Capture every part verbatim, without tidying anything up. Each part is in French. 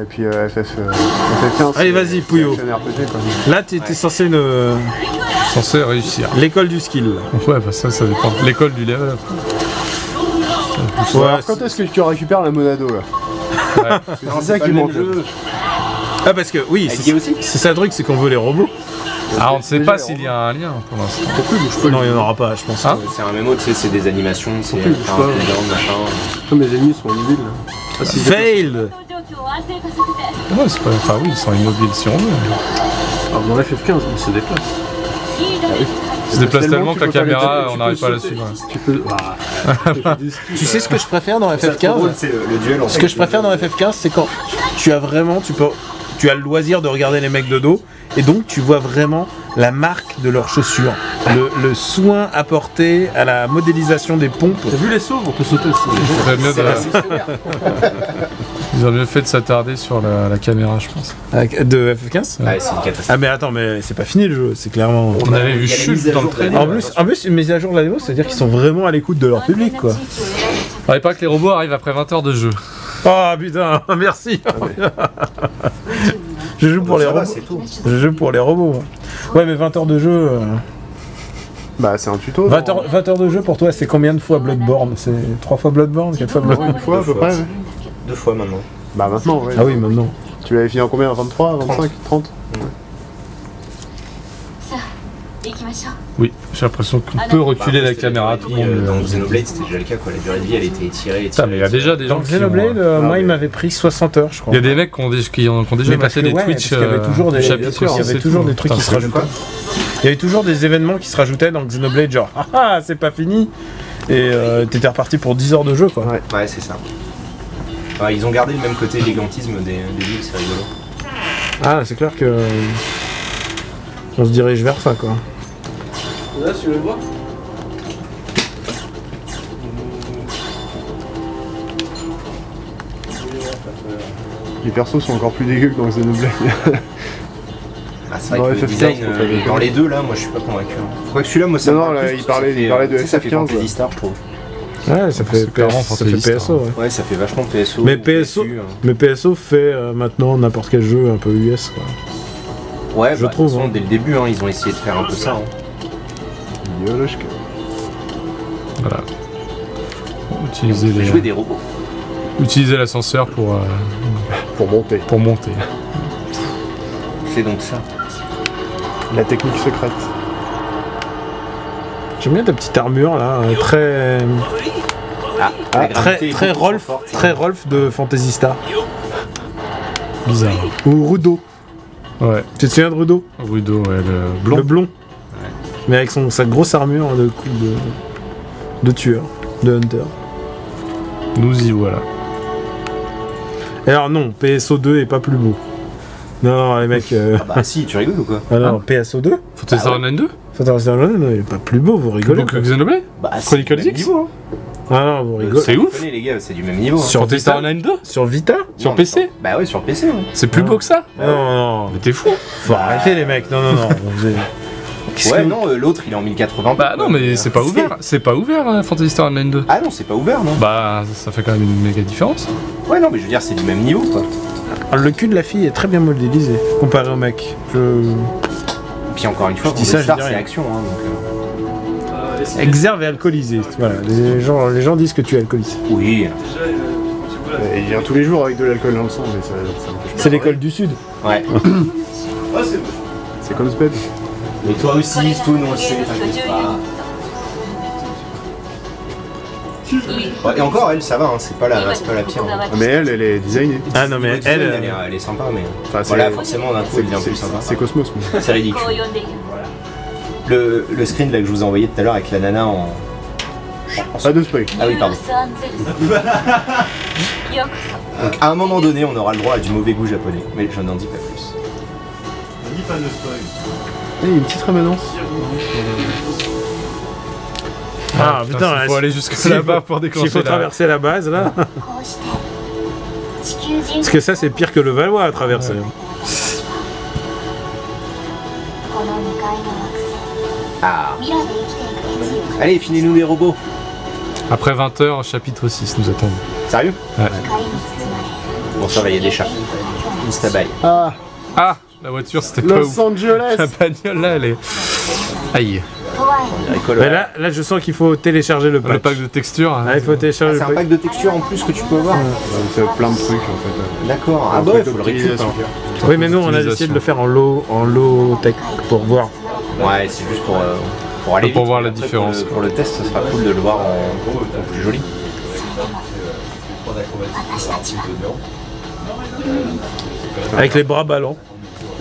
Et puis euh, F F quinze. Allez vas-y Pouillot. Là t'étais ouais. censé ne... Censé réussir. L'école du skill. Ouais bah ça ça dépend. L'école du level. Ouais, alors, quand est-ce que tu récupères la Monado là? Ouais. C'est ça qui manque. Ah parce que oui, c'est ça le truc, c'est qu'on veut les robots. Ah on ne sait pas s'il y a un lien pour l'instant. Non il n'y en aura pas je pense. C'est un mémo, tu sais, c'est des animations, c'est des machin. Mes ennemis sont immobiles. Failed. Ouais c'est pas... Enfin oui ils sont immobiles si on veut. Alors dans la F F quinze ils se déplacent. Ah, oui. Ils se déplacent tellement que la caméra on n'arrive pas à la suivre. Tu peux... Tu sais ce que je préfère dans la F F quinze? Ce que je préfère dans la F F quinze c'est quand tu as vraiment... tu peux... Tu as le loisir de regarder les mecs de dos et donc tu vois vraiment la marque de leurs chaussures, le, le soin apporté à la modélisation des pompes. T'as vu les sauts? On peut sauter aussi. Ils ont mieux fait de s'attarder sur la, la caméra, je pense. De F F quinze? Ouais, c'est une catastrophe. Ah mais attends, mais c'est pas fini le jeu, c'est clairement... On avait vu Chute dans le trailer. En plus, en plus, une mise à jour de la démo, c'est-à-dire qu'ils sont vraiment à l'écoute de leur public, quoi. Il paraît que les robots arrivent après vingt heures de jeu. Ah oh, putain, merci. Je joue pour les robots. Je joue pour les robots. Ouais mais vingt heures de jeu... Euh... Bah c'est un tuto. vingt heures, vingt heures de jeu pour toi c'est combien de fois Bloodborne? C'est trois fois Bloodborne? quatre fois Bloodborne? Une fois à peu près. deux fois maintenant. Bah maintenant ouais. Ah oui maintenant. Tu l'avais fini en combien? vingt-trois, vingt-cinq, trente? Oui, j'ai l'impression qu'on peut reculer bah, la caméra. Tout vie, euh, dans Xenoblade, c'était déjà le cas, quoi. La durée de vie, elle était étirée. étirée mais il y a déjà des gens dans Xenoblade, euh, moi, il m'avait pris soixante heures, je crois. Il y a des mecs qui ont, des, qui ont, qui ont déjà passé des ouais, Twitch. Il y avait toujours des, sûr, il y avait toujours des trucs qui se rajoutaient. Il y avait toujours des événements qui se rajoutaient dans Xenoblade, genre ah ah, c'est pas fini. Et euh, t'étais reparti pour dix heures de jeu, quoi. Ouais, ouais c'est ça. Enfin, ils ont gardé le même côté gigantisme des villes, c'est rigolo. Ah, c'est clair que. On se dirige vers ça, quoi. Là, tu le vois ? Les persos sont encore plus dégueux que dans Xenoblade. Ah, c'est vrai que le design, euh, dans les deux là, moi je suis pas convaincu. Je crois que celui-là, moi ça me parle. Non, là, il parlait de F F quinze. Ça fait Fantasy Star, je trouve. Ouais, ça fait P S O. Ouais, ça fait vachement P S O. Mais P S O fait maintenant n'importe quel jeu un peu U S, quoi. Ouais, je trouve. Dès le début, ils ont essayé de faire un peu ça. Voilà. Utiliser les... jouer des robots. Utiliser l'ascenseur pour euh... pour monter. Pour monter. C'est donc ça. La technique secrète. J'aime bien ta petite armure là, très ah, ah, très très Rolf, fort, très Rolf de Fantasy Star. Bizarre. Ou Rudo. Ouais. Tu te souviens de Rudo? Rudo, ouais, le blond. Le blond. Mais avec son, sa grosse armure de, de, de tueur, de hunter. Nous y voilà. Et alors non, P S O deux est pas plus beau. Non, non les mecs... Euh... Ah bah si, tu rigoles ou quoi? Alors ah, P S O deux Fantasy Online deux Fantasy Online deux, il est pas plus beau, vous rigolez. Plus beau que Xenoblade? Bah c'est du même niveau. Ah non, vous rigolez. C'est ouf les gars, c'est du même niveau. Sur Fantasy Online deux? Sur Vita? Sur P C? Bah ouais, sur P C. C'est plus beau que ça? Non, non, mais t'es fou. Faut arrêter les mecs, non, non, non. Ouais, que... non, euh, l'autre il est en mille quatre-vingts. Bah non, mais c'est pas ouvert, c'est pas ouvert euh, Fantasy Star Online deux. Ah non, c'est pas ouvert, non. Bah ça fait quand même une méga différence. Ouais, non, mais je veux dire, c'est du même niveau, quoi. Alors, le cul de la fille est très bien modélisé comparé au mec. Je... Et puis encore une fois, je dis ça, Star, c'est action. Hein, donc, euh... Euh, Exerve et alcoolisé. Voilà, les gens, les gens disent que tu es alcoolisé. Oui. Euh, il vient tous les jours avec de l'alcool dans le sang, mais ça, ça me... C'est l'école du Sud. Ouais. C'est comme Sped. Mais toi aussi, tout non, je sais, t'inquiète pas. Ouais, et encore, elle, ça va, hein, c'est pas, pas la pire. Hein. Mais elle, elle est designée. Ah non, mais elle... Elle, elle, est, elle est sympa, mais... Enfin, voilà, forcément, d'un coup, elle devient plus sympa. C'est Cosmos, mais... C'est ridicule. Le, le screen, là, que je vous ai envoyé tout à l'heure, avec la nana en... Pas de spoil. Ah oui, pardon. Donc, à un moment donné, on aura le droit à du mauvais goût japonais, mais je n'en dis pas plus. On dit pas de spoil. Il y a une petite rémanence. Ah putain, putain il faut aller jusque là-bas pour déclencher. Il faut traverser la base là. Parce que ça c'est pire que le Valois à traverser. Ouais. Ah. Allez, finis-nous les robots. Après vingt heures, chapitre six nous attend. Sérieux? Ouais. pour surveiller des chats. Instabaille. Ah. Ah, la voiture c'était pas Los Angeles. La bagnole là elle est... Aïe. Mais là, là je sens qu'il faut télécharger le pack. Le pack de texture. Hein. Ah, il faut télécharger ah, c'est un pack. pack de texture en plus que tu peux voir. C'est plein de trucs en fait. D'accord, ah bah il faut le récupérer. Oui mais nous on a décidé de le faire en low, en low tech pour voir. Ouais c'est juste pour, euh, pour aller vite, pour voir la après, différence. Pour le, pour le test ce sera cool de le voir en, en plus joli. Avec les bras ballants.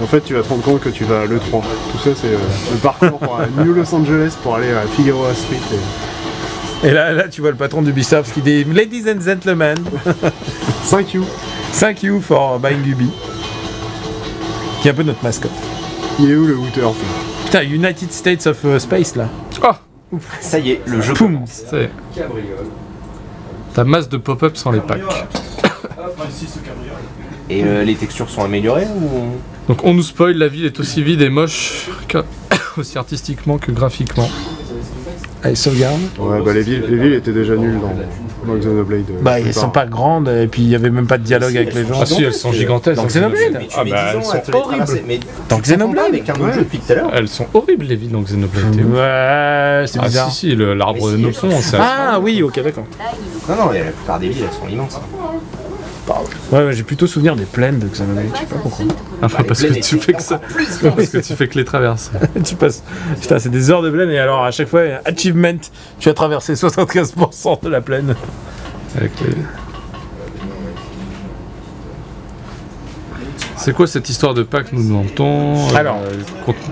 En fait, tu vas te rendre compte que tu vas à l'E trois. Tout ça, c'est euh, le parcours pour euh, New Los Angeles pour aller à Figueroa Street. Et, et là, là, tu vois le patron d'Ubisoft qui dit Ladies and gentlemen, thank you. Thank you for buying Ubi. Qui est un peu notre mascotte. Il est où le Hooter? Putain, United States of uh, Space là. Oh, ça y est, le jeu. Poum. Ta masse de pop-up sans les packs. Et euh, les textures sont améliorées ou... Donc on nous spoil, la ville est aussi vide et moche, que... aussi artistiquement que graphiquement. Allez, sauvegarde. Ouais, bah les villes, les villes étaient déjà nulles dans, dans Xenoblade. Bah elles sont pas grandes et puis il n'y avait même pas de dialogue avec les gens. Ah si, elles sont gigantesques. Dans Xenoblade. Ah bah elles sont horribles. Dans Xenoblade avec un autre jeu depuis tout à l'heure. Elles sont horribles les villes dans Xenoblade. Ouais, c'est bizarre. Ah si si, l'arbre de Nopson. Ah oui, ok d'accord. Non non, la plupart des villes elles sont immenses. Ouais, j'ai plutôt souvenir des plaines de Xenoblade, je sais pas pourquoi. Ah, bah, parce, que tu fais que ça... parce que tu fais que les traverses. Tu passes. Putain, c'est des heures de plaine, et alors à chaque fois, achievement, tu as traversé soixante-quinze pour cent de la plaine. Avec les... C'est quoi cette histoire de pack, nous demandons euh, Alors,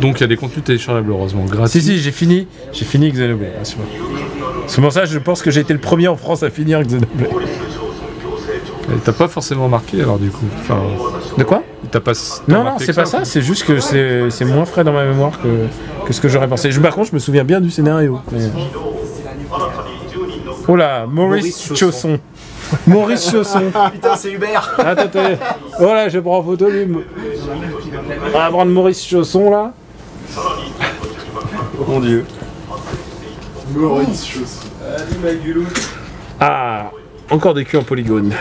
donc il y a des contenus téléchargeables, heureusement. Grâce. Si, si, j'ai fini, j'ai fini Xenoblade. C'est pour ça que je pense que j'ai été le premier en France à finir Xenoblade. T'as pas forcément marqué alors du coup. Enfin, de quoi t'as pas, t'as Non, non, c'est pas ça, c'est juste que c'est moins frais dans ma mémoire que, que ce que j'aurais pensé. Je, par contre, je me souviens bien du scénario. Mais... Oh là, Maurice Chausson. Maurice Chausson. Putain, c'est Hubert. Attends, attends. Oh là, je prends en photo lui. On va prendre Maurice Chausson là. Oh mon dieu. Maurice Chausson. Ah, encore des culs en polygone.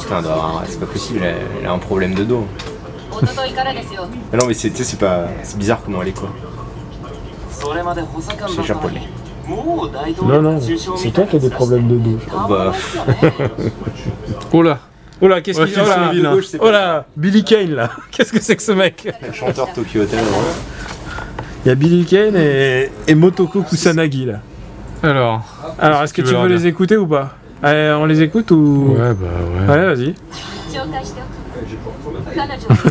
Putain, c'est pas possible, elle, elle a un problème de dos. Non mais c'est c'est pas c'est bizarre comment elle est quoi. C'est japonais. Non non, c'est toi qui as des problèmes de dos. Bah. Oh là. Oh là, qu'est-ce qu'il y a là? Oh là, Billy Kane là. Qu'est-ce que c'est que ce mec? Chanteur Tokyo Hotel. Il y a Billy Kane et, et Motoko Kusanagi là. Alors. Alors, est-ce que tu veux les écouter ou pas? Allez, on les écoute ou... Ouais, bah ouais. Allez, vas-y.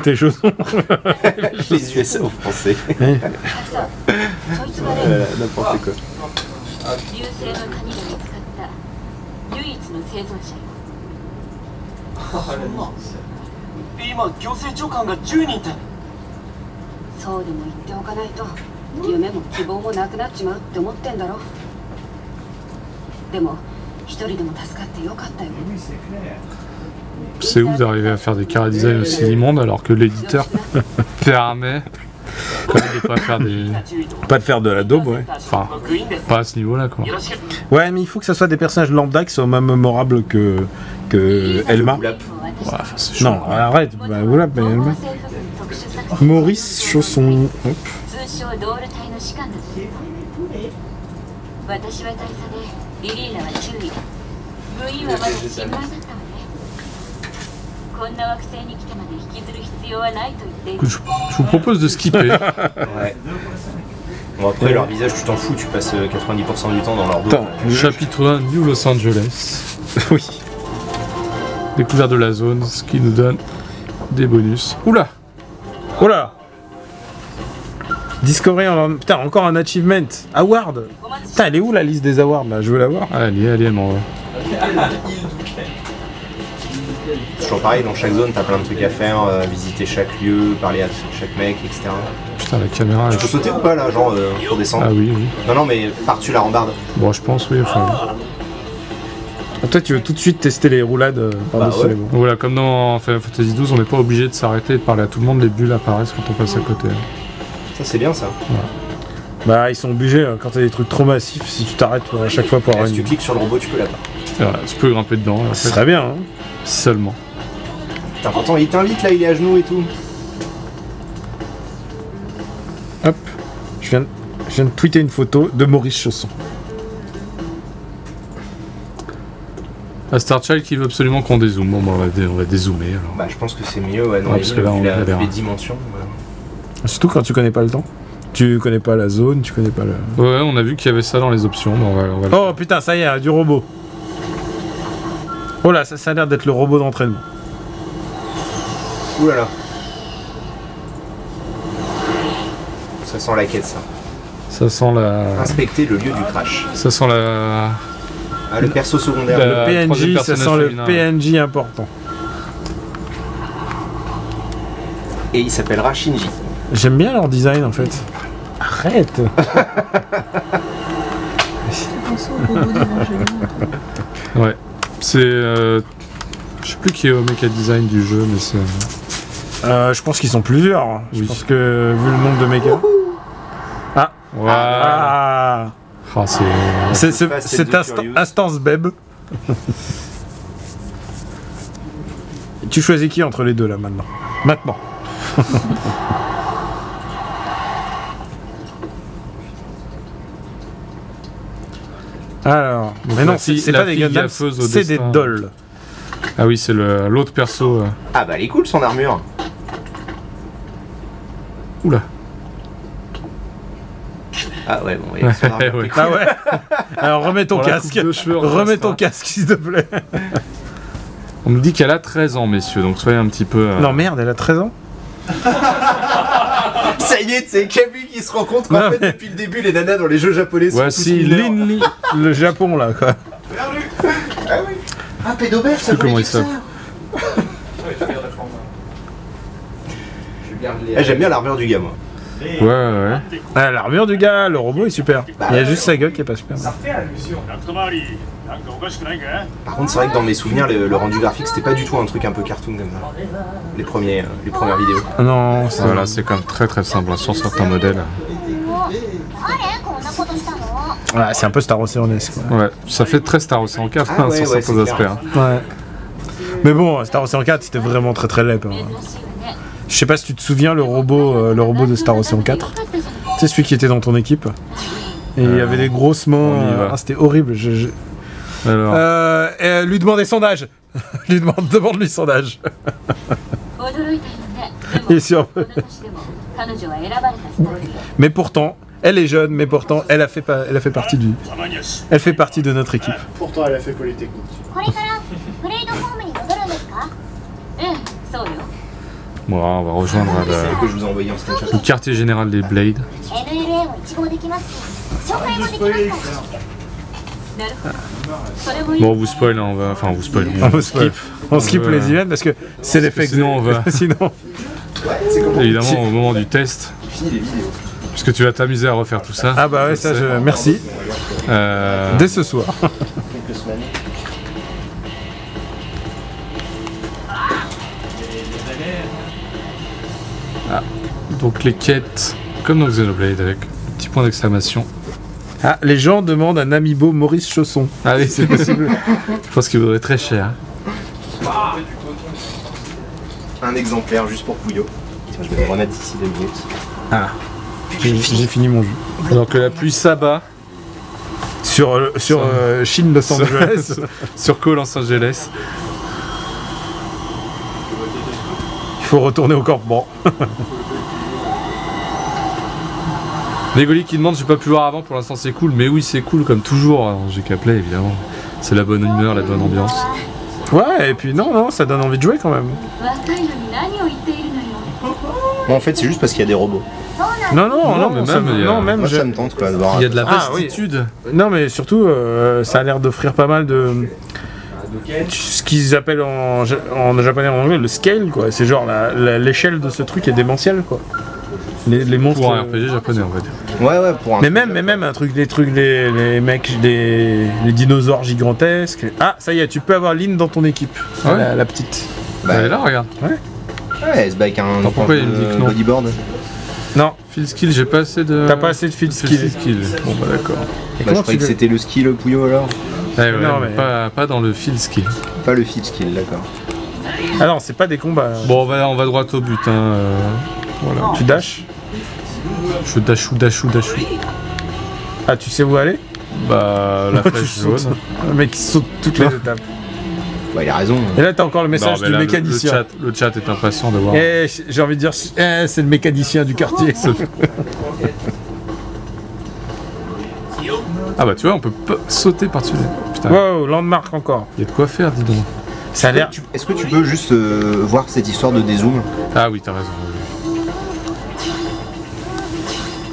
Tes chaussons. Les U S A aux Français. euh, N'importe quoi. C'est ouf d'arriver à faire des cara design aussi immondes alors que l'éditeur permet de pas faire des... Pas de faire de la daube, ouais. Enfin, pas à ce niveau-là, quoi. Ouais, mais il faut que ça soit des personnages lambda qui soient même mémorables que, que Elma. Ouais, enfin, c'est chaud. Non, arrête, bah, voilà, mais Elma. Maurice Chausson. Hop. Je, je vous propose de skipper. Ouais. Bon, après, ouais. Leur visage, tu t'en fous, tu passes quatre-vingt-dix pour cent du temps dans leur dos. Attends, le chapitre un, New Los Angeles. Oui. Découverte de la zone, ce qui nous donne des bonus. Oula! Oula! Discovery en... Putain, encore un achievement. Award. Putain, elle est où la liste des awards là? Je veux la voir. Allez, allez, elle m'envoie. Toujours pareil, dans chaque zone, t'as plein de trucs à faire, euh, visiter chaque lieu, parler à chaque mec, et cetera. Putain, la caméra... Tu peux sauter ou pas là, genre, euh, pour descendre? Ah oui, oui. Non, non, mais par-dessus la rambarde. Bon, je pense, oui, enfin... Ah, toi, tu veux tout de suite tester les roulades euh, par-dessus bah, ouais. Bon. Voilà, comme dans Final Fantasy douze, on n'est pas obligé de s'arrêter et de parler à tout le monde, les bulles apparaissent quand on passe à côté. Hein. Ça, c'est bien, ça. Ouais. Bah ils sont obligés, quand t'as des trucs trop massifs, si tu t'arrêtes à chaque fois pour avoir une... Si tu cliques sur le robot, tu peux l'abattre. Tu peux grimper dedans. Ce serait bien, hein. Seulement. T'as pourtant, il t'invite là, il est à genoux et tout. Hop, je viens de, je viens de tweeter une photo de Maurice Chausson. À Star Child qui veut absolument qu'on dézoome. Bon, bah, on, va dé on va dézoomer alors. Bah, je pense que c'est mieux, ouais, non, ouais, parce que là, on a les dimensions. Ouais. Surtout quand tu connais pas le temps. Tu connais pas la zone, tu connais pas le. Ouais, on a vu qu'il y avait ça dans les options. Bah, on va, on va oh le putain, ça y est, du robot. Oh là, ça, ça a l'air d'être le robot d'entraînement. Ouh là là. Ça sent la quête, ça. Ça sent la. Inspecter le lieu du crash. Ça sent la. Ah, le perso secondaire. Le P N J, ça sent le P N J important. Et il s'appellera Shinji. J'aime bien leur design en fait. Arrête. Ouais. C'est... Euh... Je sais plus qui est au méca design du jeu, mais c'est... Euh, je pense qu'ils sont plusieurs. Oui. Je pense que vu le nombre de méca... Ah. Wow. Ah. Oh, c'est cette insta instance B E B. Tu choisis qui entre les deux là maintenant? Maintenant. Alors, mais non, c'est pas des Gundams, c'est des dolls. Ah oui, c'est l'autre perso. Euh. Ah bah elle est cool son armure. Oula. Ah ouais, bon, ouais, ouais. Ah ouais. Alors remets ton casque, cheveux, remets ton casque s'il te plaît. On me dit qu'elle a treize ans, messieurs, donc soyez un petit peu... Euh... Non merde, elle a treize ans. Ça y est, c'est Kabu qui se rend compte qu'en fait mais... depuis le début, les nanas dans les jeux japonais sont... Voici l'ennemi, le Japon là, quoi. Ah oui. Ah, pédobère, ça voulait dire ça. Ah, j'aime bien l'armure du gars, moi. Ouais, ouais, ouais. Ah, l'armure du gars, le robot est super. Bah, il y a juste sa gueule qui est pas super. Par contre, c'est vrai que dans mes souvenirs, le, le rendu graphique, c'était pas du tout un truc un peu cartoon comme ça. Les, premiers, les premières vidéos. Non, c'est voilà, quand même très très simple hein, sur certains modèles. Voilà, c'est un peu Star Ocean-esque. Ouais, ça fait très Star Ocean quatre ah, hein, ouais, sur ouais, certains aspects. Hein. Ouais. Mais bon, Star Ocean quatre, c'était vraiment très très laid. Je sais pas si tu te souviens le robot, euh, le robot de Star Ocean quatre. Tu sais celui qui était dans ton équipe. Et euh, il y avait des grosses mains. Euh, ah, c'était horrible. Je, je... Alors. Euh, euh, lui demander son âge. Lui demande, demande lui son âge. Et sur... Mais pourtant, elle est jeune, mais pourtant elle a fait pa... elle a fait partie du, elle fait partie de notre équipe. Pourtant elle a fait Polytechnique. Bon, on va rejoindre la... que je vous ai envoyé en le quartier général des Blades. Bon, on vous spoil, on va... Enfin, on vous spoil. On, on vous skip, on skip on veut... les events parce que c'est l'effet que sinon on va... Sinon... Évidemment, au moment du test. Parce que tu vas t'amuser à refaire tout ça. Ah bah ouais, ça, je... merci. Euh... Dès ce soir. Ah, donc les quêtes, comme dans Xenoblade, avec un petit point d'exclamation. Ah, les gens demandent un amiibo Maurice Chausson. Ah oui, c'est possible. Je pense qu'il vaudrait très cher. Un exemplaire juste pour Pouillot. Je vais le remettre d'ici deux minutes. Ah, j'ai fini. fini mon jeu. Alors que la pluie s'abat. Sur, sur euh, Chine Los Angeles. Sur Cole Los Angeles. Faut retourner au campement. Négoli qui demande, j'ai pas pu voir avant, pour l'instant c'est cool, mais oui c'est cool comme toujours, j'ai qu'à play évidemment. C'est la bonne humeur, la bonne ambiance. Ouais et puis non non, ça donne envie de jouer quand même. Bon, en fait c'est juste parce qu'il y a des robots. Non non non, non mais ça, même, non, même moi, ça me tente quoi de voir. Il y a de la vastitude. Ah, oui. Non mais surtout euh, ça a l'air d'offrir pas mal de... Ce qu'ils appellent en, en japonais en anglais le scale quoi, c'est genre l'échelle de ce truc est démentielle quoi. Les, les monstres. Pour un R P G japonais en fait. Ouais ouais pour un. Mais même mais même un truc des trucs les, les mecs des les dinosaures gigantesques. Ah ça y est tu peux avoir Lynn dans ton équipe. Ah ouais. la, la petite. Bah elle est là regarde. Ouais. Ouais elle se bat avec un, un, un bodyboard. Non. Field skill, j'ai pas assez de... T'as pas assez de field skill. Field skill. Bon bah d'accord. Et bah, je croyais que c'était le skill Puyo alors. Ah, ouais, non mais... Pas, pas dans le field skill. Pas le field skill, d'accord. Ah non, c'est pas des combats. Bon bah, on va droit au but. Hein. Euh, voilà. Tu dashes? Je dashou, dashou, dashou. Ah, tu sais où aller? Bah, la flèche jaune. Le mec qui saute toutes les étapes. Bah, il a raison. Et là, t'as encore le message non, du là, mécanicien. Le, le, chat, le chat est impatient de voir. Eh, j'ai envie de dire, eh, c'est le mécanicien du quartier. Ah, bah, tu vois, on peut pas sauter par-dessus. Putain. Wow, landmark encore. Il y a de quoi faire, dis donc. Ça a l'air. Est-ce que tu peux juste euh, voir cette histoire de dézoom? Ah, oui, t'as raison.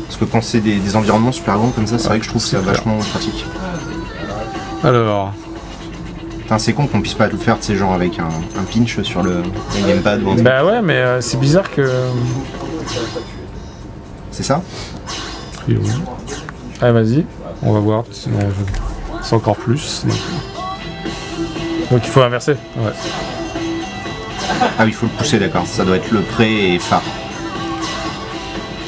Parce que quand c'est des, des environnements super grands comme ça, c'est ah, vrai que je trouve que c'est vachement pratique. Alors... Putain, c'est con qu'on puisse pas tout faire, tu sais, genre avec un, un pinch sur le Gamepad ou un... Bah ouais, mais euh, c'est bizarre que... C'est ça? Oui, oui. Allez, vas-y, on va voir, sinon je... c'est encore plus. Donc... donc il faut inverser? Ouais. Ah oui, il faut le pousser, d'accord. Ça doit être le pré et phare.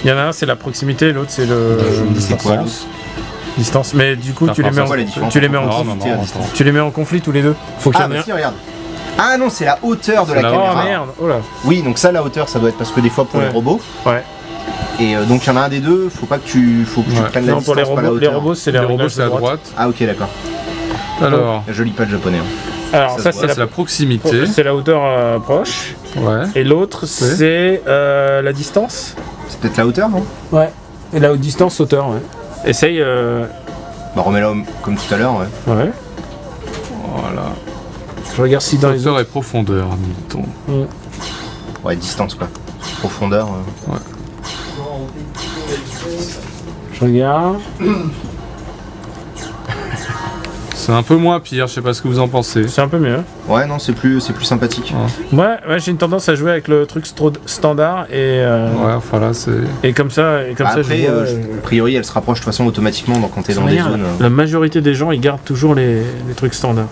Il y en a un, c'est la proximité, l'autre, c'est le... distance. Distance, mais du coup, tu les mets en conflit. Tu les mets en conflit, tu les mets en conflit tous les deux. Faut qu'il y en ait un. Ah, si, regarde. Ah non, c'est la hauteur de la caméra. Oh merde, oh là. Oui, donc ça, la hauteur, ça doit être parce que des fois, pour les robots... Ouais. Et euh, donc, il y en a un des deux, faut pas que tu... Faut que tu prennes la distance, pas la hauteur. Non, pour les robots, c'est les robots, c'est à droite. Ah, ok, d'accord. Alors... Je lis pas le japonais. Alors ça, ça c'est la... la proximité. C'est la hauteur euh, proche. Ouais. Et l'autre c'est euh, la distance. C'est peut-être la hauteur, non? Ouais. Et la haute distance, hauteur, ouais. Essaye... Euh... Bah remets-la comme tout à l'heure, ouais. Ouais. Voilà. Je regarde si dans hauteur les autres... et profondeur, dit-on. Ouais. Ouais, distance quoi. Profondeur... Euh... Ouais. Je regarde... C'est un peu moins pire, je sais pas ce que vous en pensez. C'est un peu mieux. Ouais, non, c'est plus, c'est plus sympathique. Ouais, ouais, ouais, j'ai une tendance à jouer avec le truc standard et. Euh, ouais, enfin là, c'est. Et comme ça, et comme bah ça. Après, je vois, euh, je... a priori, elle se rapproche de toute façon automatiquement donc, quand t'es dans des zones. Euh... La majorité des gens, ils gardent toujours les, les trucs standards.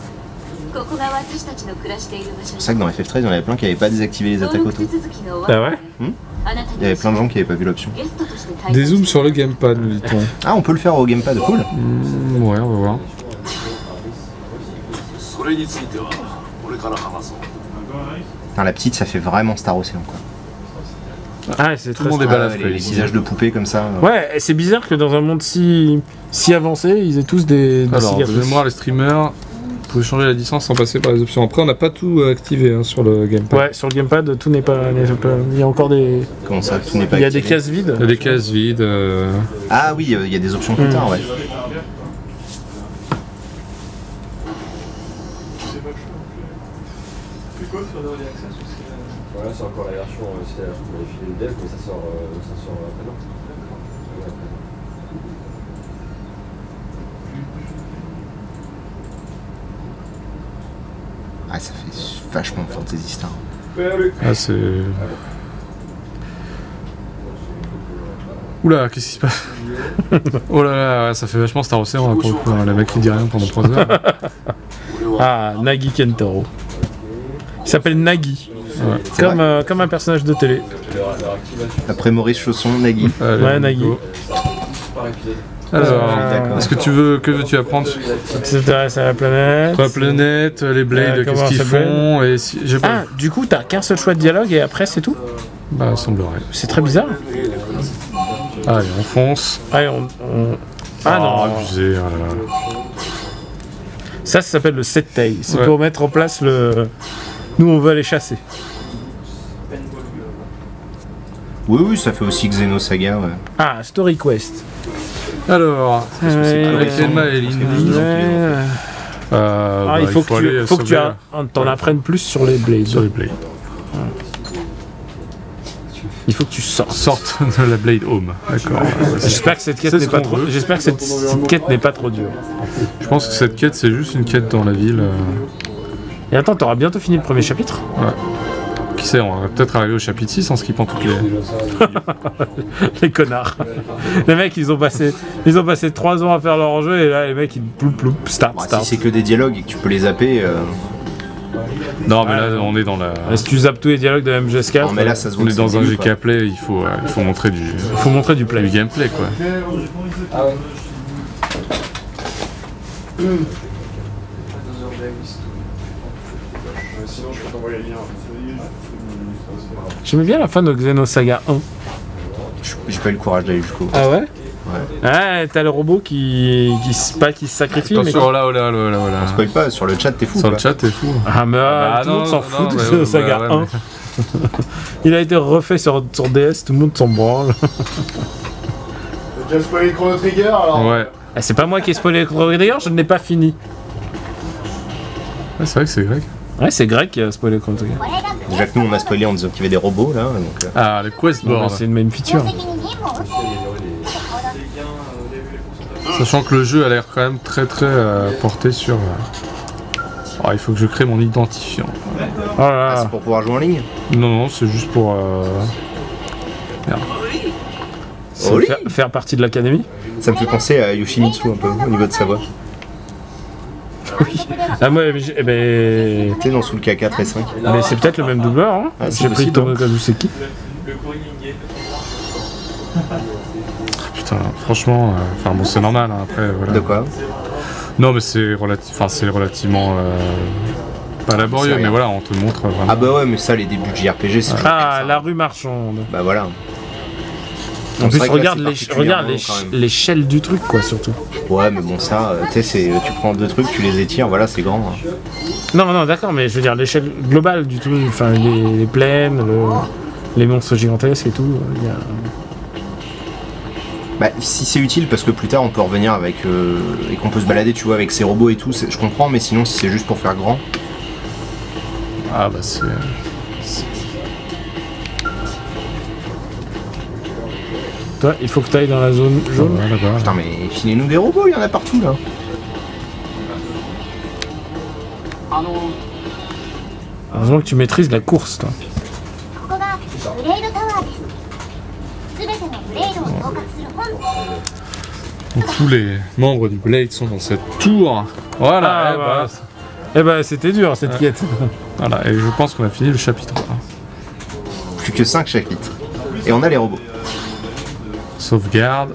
C'est pour ça que dans F F treize, il y en avait plein qui n'avaient pas désactivé les attaques auto. Ah ouais. hmm Il y avait plein de gens qui n'avaient pas vu l'option. Des zooms sur le gamepad, nous dit-on. Ah, on peut le faire au gamepad, cool. Mmh, ouais, on va voir. Ah, la petite, ça fait vraiment Star Ocean, quoi. Ah, c'est tout le monde est balafré. Les visages de poupées comme ça. Euh... Ouais, c'est bizarre que dans un monde si si avancé, ils aient tous des. des Alors, de mémoire, les streamers, vous pouvez changer la distance sans passer par les options. Après, on n'a pas tout activé hein, sur le gamepad. Ouais, sur le gamepad, tout n'est pas. Il y a encore des. Comment ça, tout n'est pas activé? Il y a des cases vides. Il y a des cases vides. Euh... Ah oui, il y a des options plus tard, ouais. Voilà, c'est encore la version, c'est la version filée de dev, mais ça sort après non. Ah, ça fait vachement fantaisiste. Hein. Ah, c'est... Oula, qu'est-ce qui se passe? Oh là là, ça fait vachement Star Ocean pour le coup, hein. Le mec qui dit rien pendant trois heures. Ah, Nagi Kentaro. Il s'appelle Nagui, ouais. Comme, euh, comme un personnage de télé. Après Maurice Chausson, Nagui. Allez, ouais, Nagui. Alors, euh, est-ce que tu veux, que veux-tu apprendre? C'est la planète. La planète, les blades, euh, qu'est-ce qu'ils font et si, ah, du coup, t'as qu'un seul choix de dialogue et après c'est tout? Bah, il semblerait. C'est très bizarre. Allez, on fonce. Allez, on... on... Ah, oh, non, abusé. Euh... Ça, ça s'appelle le settei. C'est ouais. Pour mettre en place le... Nous, on veut aller chasser. Oui, oui, ça fait aussi Xenosaga, ouais. Ah, Story Quest. Alors, euh, avec Elma et Lindy... Euh... Euh, ah, bah, il faut, faut que tu, faut que tu a, t'en apprennes plus sur les blades. Sur les blades. Ouais. Il faut que tu sortes. Sortes de la Blade Home. D'accord. J'espère que cette quête n'est pas trop. J'espère que cette, cette quête n'est pas trop dure. Je pense que cette quête, c'est juste une quête dans la ville. Euh... Et attends, t'auras bientôt fini le premier chapitre? Ouais. Qui sait, on va peut-être arriver au chapitre six en skippant toutes les... les connards. Les mecs, ils ont passé ils ont passé trois ans à faire leur enjeu et là, les mecs, ils ploup ploup, start, start. Bah, si c'est que des dialogues et que tu peux les zapper... Euh... Non, mais là, on est dans la. Est-ce que tu zappes tous les dialogues de la M G S quatre? Non, mais là, ça se voit. On est dans un G K Play, il faut, euh, il faut montrer du. Il faut montrer du play. Du gameplay, quoi. Ah ouais. Mmh. J'aimais bien la fin de Xenosaga un. J'ai pas eu le courage d'aller jusqu'au bout. Ah ouais? Ouais. Ah, t'as le robot qui, qui, pas, qui se sacrifie. Attention, mais... oh là, oh là, oh là, oh là. On spoil pas, sur le chat t'es fou. Sur le chat t'es fou. Ah, mais ah, tout le monde s'en fout de Xenosaga un. Ouais, mais... Il a été refait sur, sur D S, tout le monde s'en branle. T'as déjà spoilé Chrono Trigger alors? Ouais. Ah, c'est pas moi qui ai spoilé Chrono Trigger, je ne l'ai pas fini. Ouais, c'est vrai que c'est Greg. Ouais, c'est Greg qui a spoilé Chrono Trigger. Déjà que nous on a spoilé en disant qu'il y avait des robots là. Donc... Ah, le questboard. C'est une même feature. Sachant que le jeu a l'air quand même très très euh, porté sur. Euh... Oh, il faut que je crée mon identifiant. Oh là là. Ah, c'est pour pouvoir jouer en ligne? Non, non, c'est juste pour. Euh... Merde. Oh oui. faire, faire partie de l'académie. Ça me fait penser à Yoshimitsu un peu au niveau de sa voix. Oui. Ah moi, eh ben... T'es dans sous le K quatre et cinq. Mais c'est peut-être le même doubleur, hein. Ah, j'ai pris Tomokazuseki. Putain, franchement, enfin euh, bon, c'est normal hein, après. Voilà. De quoi? Non, mais c'est relati relativement. Euh... Pas laborieux, mais voilà, on te montre vraiment. Ah bah ouais, mais ça, les débuts de J R P G, c'est. Ah, la rue marchande. Bah voilà. En plus, regarde l'échelle du truc, quoi, surtout. Ouais, mais bon, ça, euh, tu sais, tu prends deux trucs, tu les étires, voilà, c'est grand. Hein. Non, non, d'accord, mais je veux dire, l'échelle globale du tout, enfin, les, les plaines, le, les monstres gigantesques et tout. Y a... Bah, si c'est utile, parce que plus tard, on peut revenir avec. Euh, et qu'on peut se balader, tu vois, avec ces robots et tout, je comprends, mais sinon, si c'est juste pour faire grand. Ah, bah, c'est. Toi, il faut que tu ailles dans la zone jaune. Ah, là, là, là. Putain, mais filez-nous des robots, il y en a partout là. Heureusement que tu maîtrises la course, toi. Donc, tous les membres du Blade sont dans cette tour. Voilà. Ah, eh bah, eh bah c'était dur cette ouais. quête. Voilà, et je pense qu'on a fini le chapitre. Plus que cinq chapitres. Et on a les robots. Sauvegarde.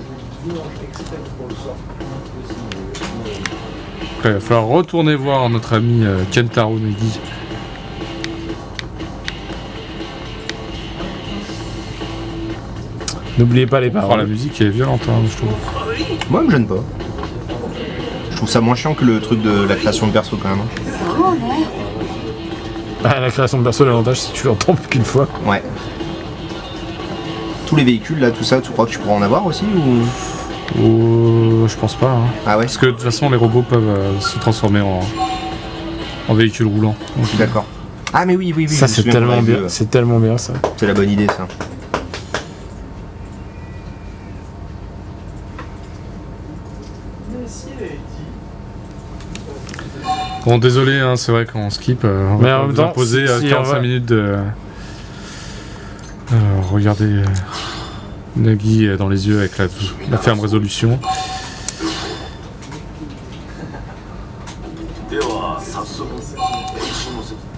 Après, il va falloir retourner voir notre ami euh, Kentaro Nagi. N'oubliez pas les paroles. Oh, la musique est violente, hein, je trouve. Moi, elle me gêne pas. Je trouve ça moins chiant que le truc de la création de perso, quand même. Ah, la création de perso, l'avantage, c'est que tu l'entends qu'une fois. Ouais. Tous les véhicules là, tout ça, tu crois que tu pourras en avoir aussi ou oh, je pense pas. Hein. Ah ouais. Parce que de toute façon, les robots peuvent euh, se transformer en, en véhicules roulants. Okay. D'accord. Ah mais oui, oui, oui. Ça c'est tellement bien. C'est tellement bien ça. C'est la bonne idée ça. Bon désolé, hein, c'est vrai qu'on skip. Euh, mais en même temps, poser si, euh, quarante-cinq minutes de. Euh, regardez euh, Nagi euh, dans les yeux avec la, la ferme résolution.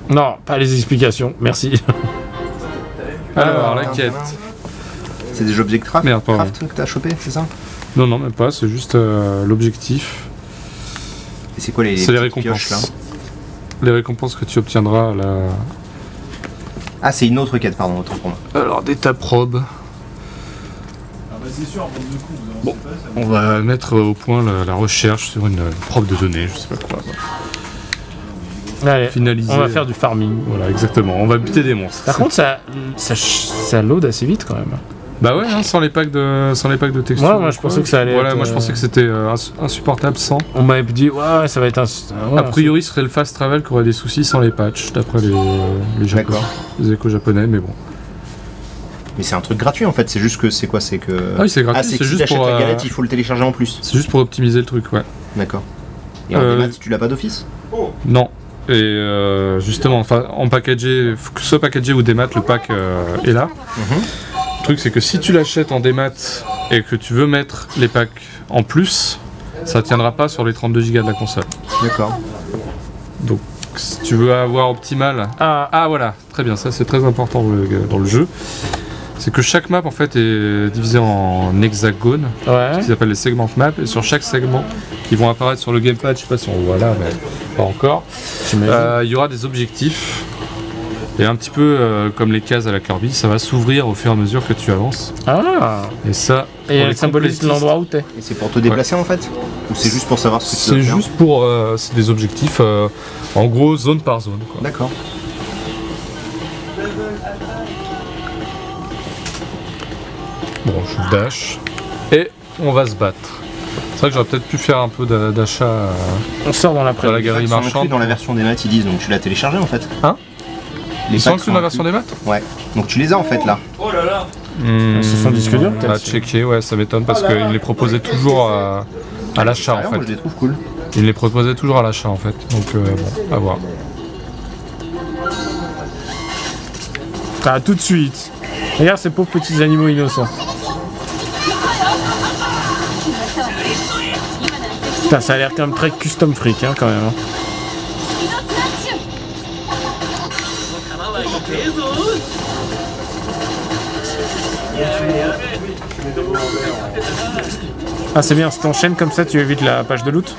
Non, pas les explications, merci. Alors, la quête. C'est des objets craft, Merde, craft que t'as chopé, c'est ça? Non, non, même pas, c'est juste euh, l'objectif. Et c'est quoi les, les récompenses pioches, là? Les récompenses que tu obtiendras là. Ah, c'est une autre quête, pardon, autant pour moi. Alors, des tape-robes. Ah bah c'est sûr, en bande de coups, vous avancez pas, ça vous... Bon, on va mettre au point la, la recherche sur une, une probe de données, je sais pas quoi. Voilà. Allez, finaliser. On va faire du farming. Voilà, exactement, on va buter des monstres. Par contre, ça, ça, ça load assez vite quand même. Bah ouais, hein, sans les packs de, sans les packs de textures. Ouais, moi je pensais quoi. que ça allait. Voilà, être... moi je pensais que c'était euh, insupportable sans. On m'avait dit ouais, ça va être un. Ouais, a priori, ce serait le fast travel qui aurait des soucis sans les patchs, d'après les les, Japo, les échos japonais, mais bon. Mais c'est un truc gratuit en fait, c'est juste que c'est quoi, c'est que. Ah oui, c'est gratuit. Ah, c'est juste pour. La galette, euh... il faut le télécharger en plus. C'est juste pour optimiser le truc, ouais. D'accord. Et en euh... démat, tu l'as pas d'office? Oh. Non. Et euh, justement, enfin, en packagé, que ce soit packagé ou démat, le pack euh, est là. Mm-hmm. Le truc c'est que si tu l'achètes en démat et que tu veux mettre les packs en plus, ça tiendra pas sur les trente-deux gigas de la console. D'accord. Donc Si tu veux avoir optimal. Ah, ah voilà, très bien, ça c'est très important dans le jeu. C'est que chaque map en fait est divisée en hexagones, ouais. Ce qu'ils appellent les segments de map, et sur chaque segment qui vont apparaître sur le gamepad, je sais pas si on voit là, mais pas encore, il euh, y aura des objectifs. Et un petit peu euh, comme les cases à la Kirby, ça va s'ouvrir au fur et à mesure que tu avances. Ah. Et ça. Et elle symbolise l'endroit où t'es. Et c'est pour te déplacer ouais. en fait. Ou c'est juste pour savoir ce que tu veux faire. C'est juste pour euh, c'est des objectifs euh, en gros zone par zone. D'accord. Bon, je dash. Et on va se battre. C'est vrai que j'aurais peut-être pu faire un peu d'achat. Euh, on sort dans l'après-midi. La galerie marchande. Dans la version des maths, ils disent donc tu l'as téléchargé en fait. Hein? Les ils sont inclus dans la version des maths. Ouais, donc tu les as en fait là. Oh là là mmh, c'est son disque dur. À checker, ouais, ça m'étonne parce qu'ils les proposaient toujours à, à l'achat en fait. Moi, je les trouve cool. Ils les proposaient toujours à l'achat en fait, donc euh, bon, à voir. Ah, tout de suite. Regarde ces pauvres petits animaux innocents. Putain, ça a l'air quand même très custom freak hein, quand même. Hein. Ah c'est bien, si t'enchaînes comme ça tu évites la page de loot?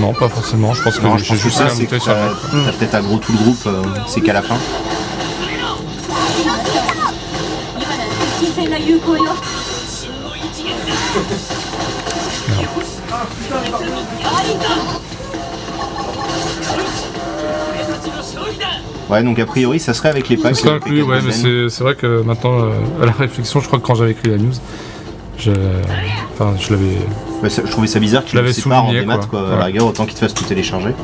Non pas forcément, je pense que j'ai juste invité sur la. T'as peut-être aggro tout le groupe, euh, c'est qu'à la fin. Ouais, donc a priori ça serait avec les packs. Ça serait inclus, ouais, mais c'est vrai que maintenant, euh, à la réflexion, je crois que quand j'avais écrit la news, je, enfin, je l'avais. Bah, je trouvais ça bizarre que tu l'avais séparé en démat, quoi. quoi ouais. À la rigueur, autant qu'il te fasse tout télécharger.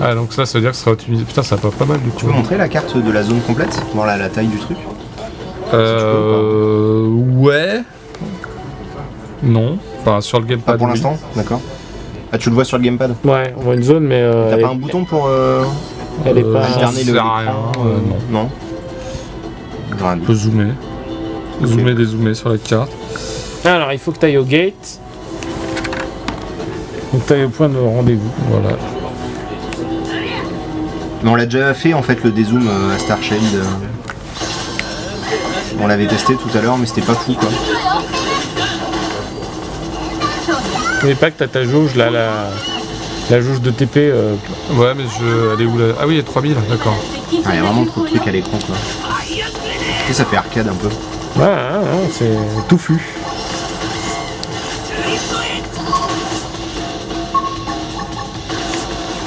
Ah, donc ça, ça veut dire que ça sera optimisé. Putain, ça va pas, pas mal du coup. Tu peux montrer la carte de la zone complète, voir la, la taille du truc? Euh. Si tu peux, ouais. Non. Enfin, sur le gamepad. Ah, pour l'instant, d'accord. Ah, tu le vois sur le gamepad? Ouais, on voit une zone, mais. Euh, T'as pas un elle... bouton pour. Euh... Elle est euh, pas incarnée le rien, euh, non. non. On peut zoomer. Okay. Zoomer, dézoomer sur la carte. Alors il faut que tu ailles au gate. Il faut que tu ailles au point de rendez-vous. Voilà. Mais on l'a déjà fait en fait le dézoom à Star Shade. On l'avait testé tout à l'heure mais c'était pas fou quoi. Mais pas que t'as ta jauge là la. La jauge de T P, euh... ouais mais je... elle est où là? Ah oui, il y a trois mille, d'accord. Il ah, y a vraiment trop de trucs à l'écran quoi. Et ça fait arcade un peu. Ouais, ouais, ouais c'est touffu.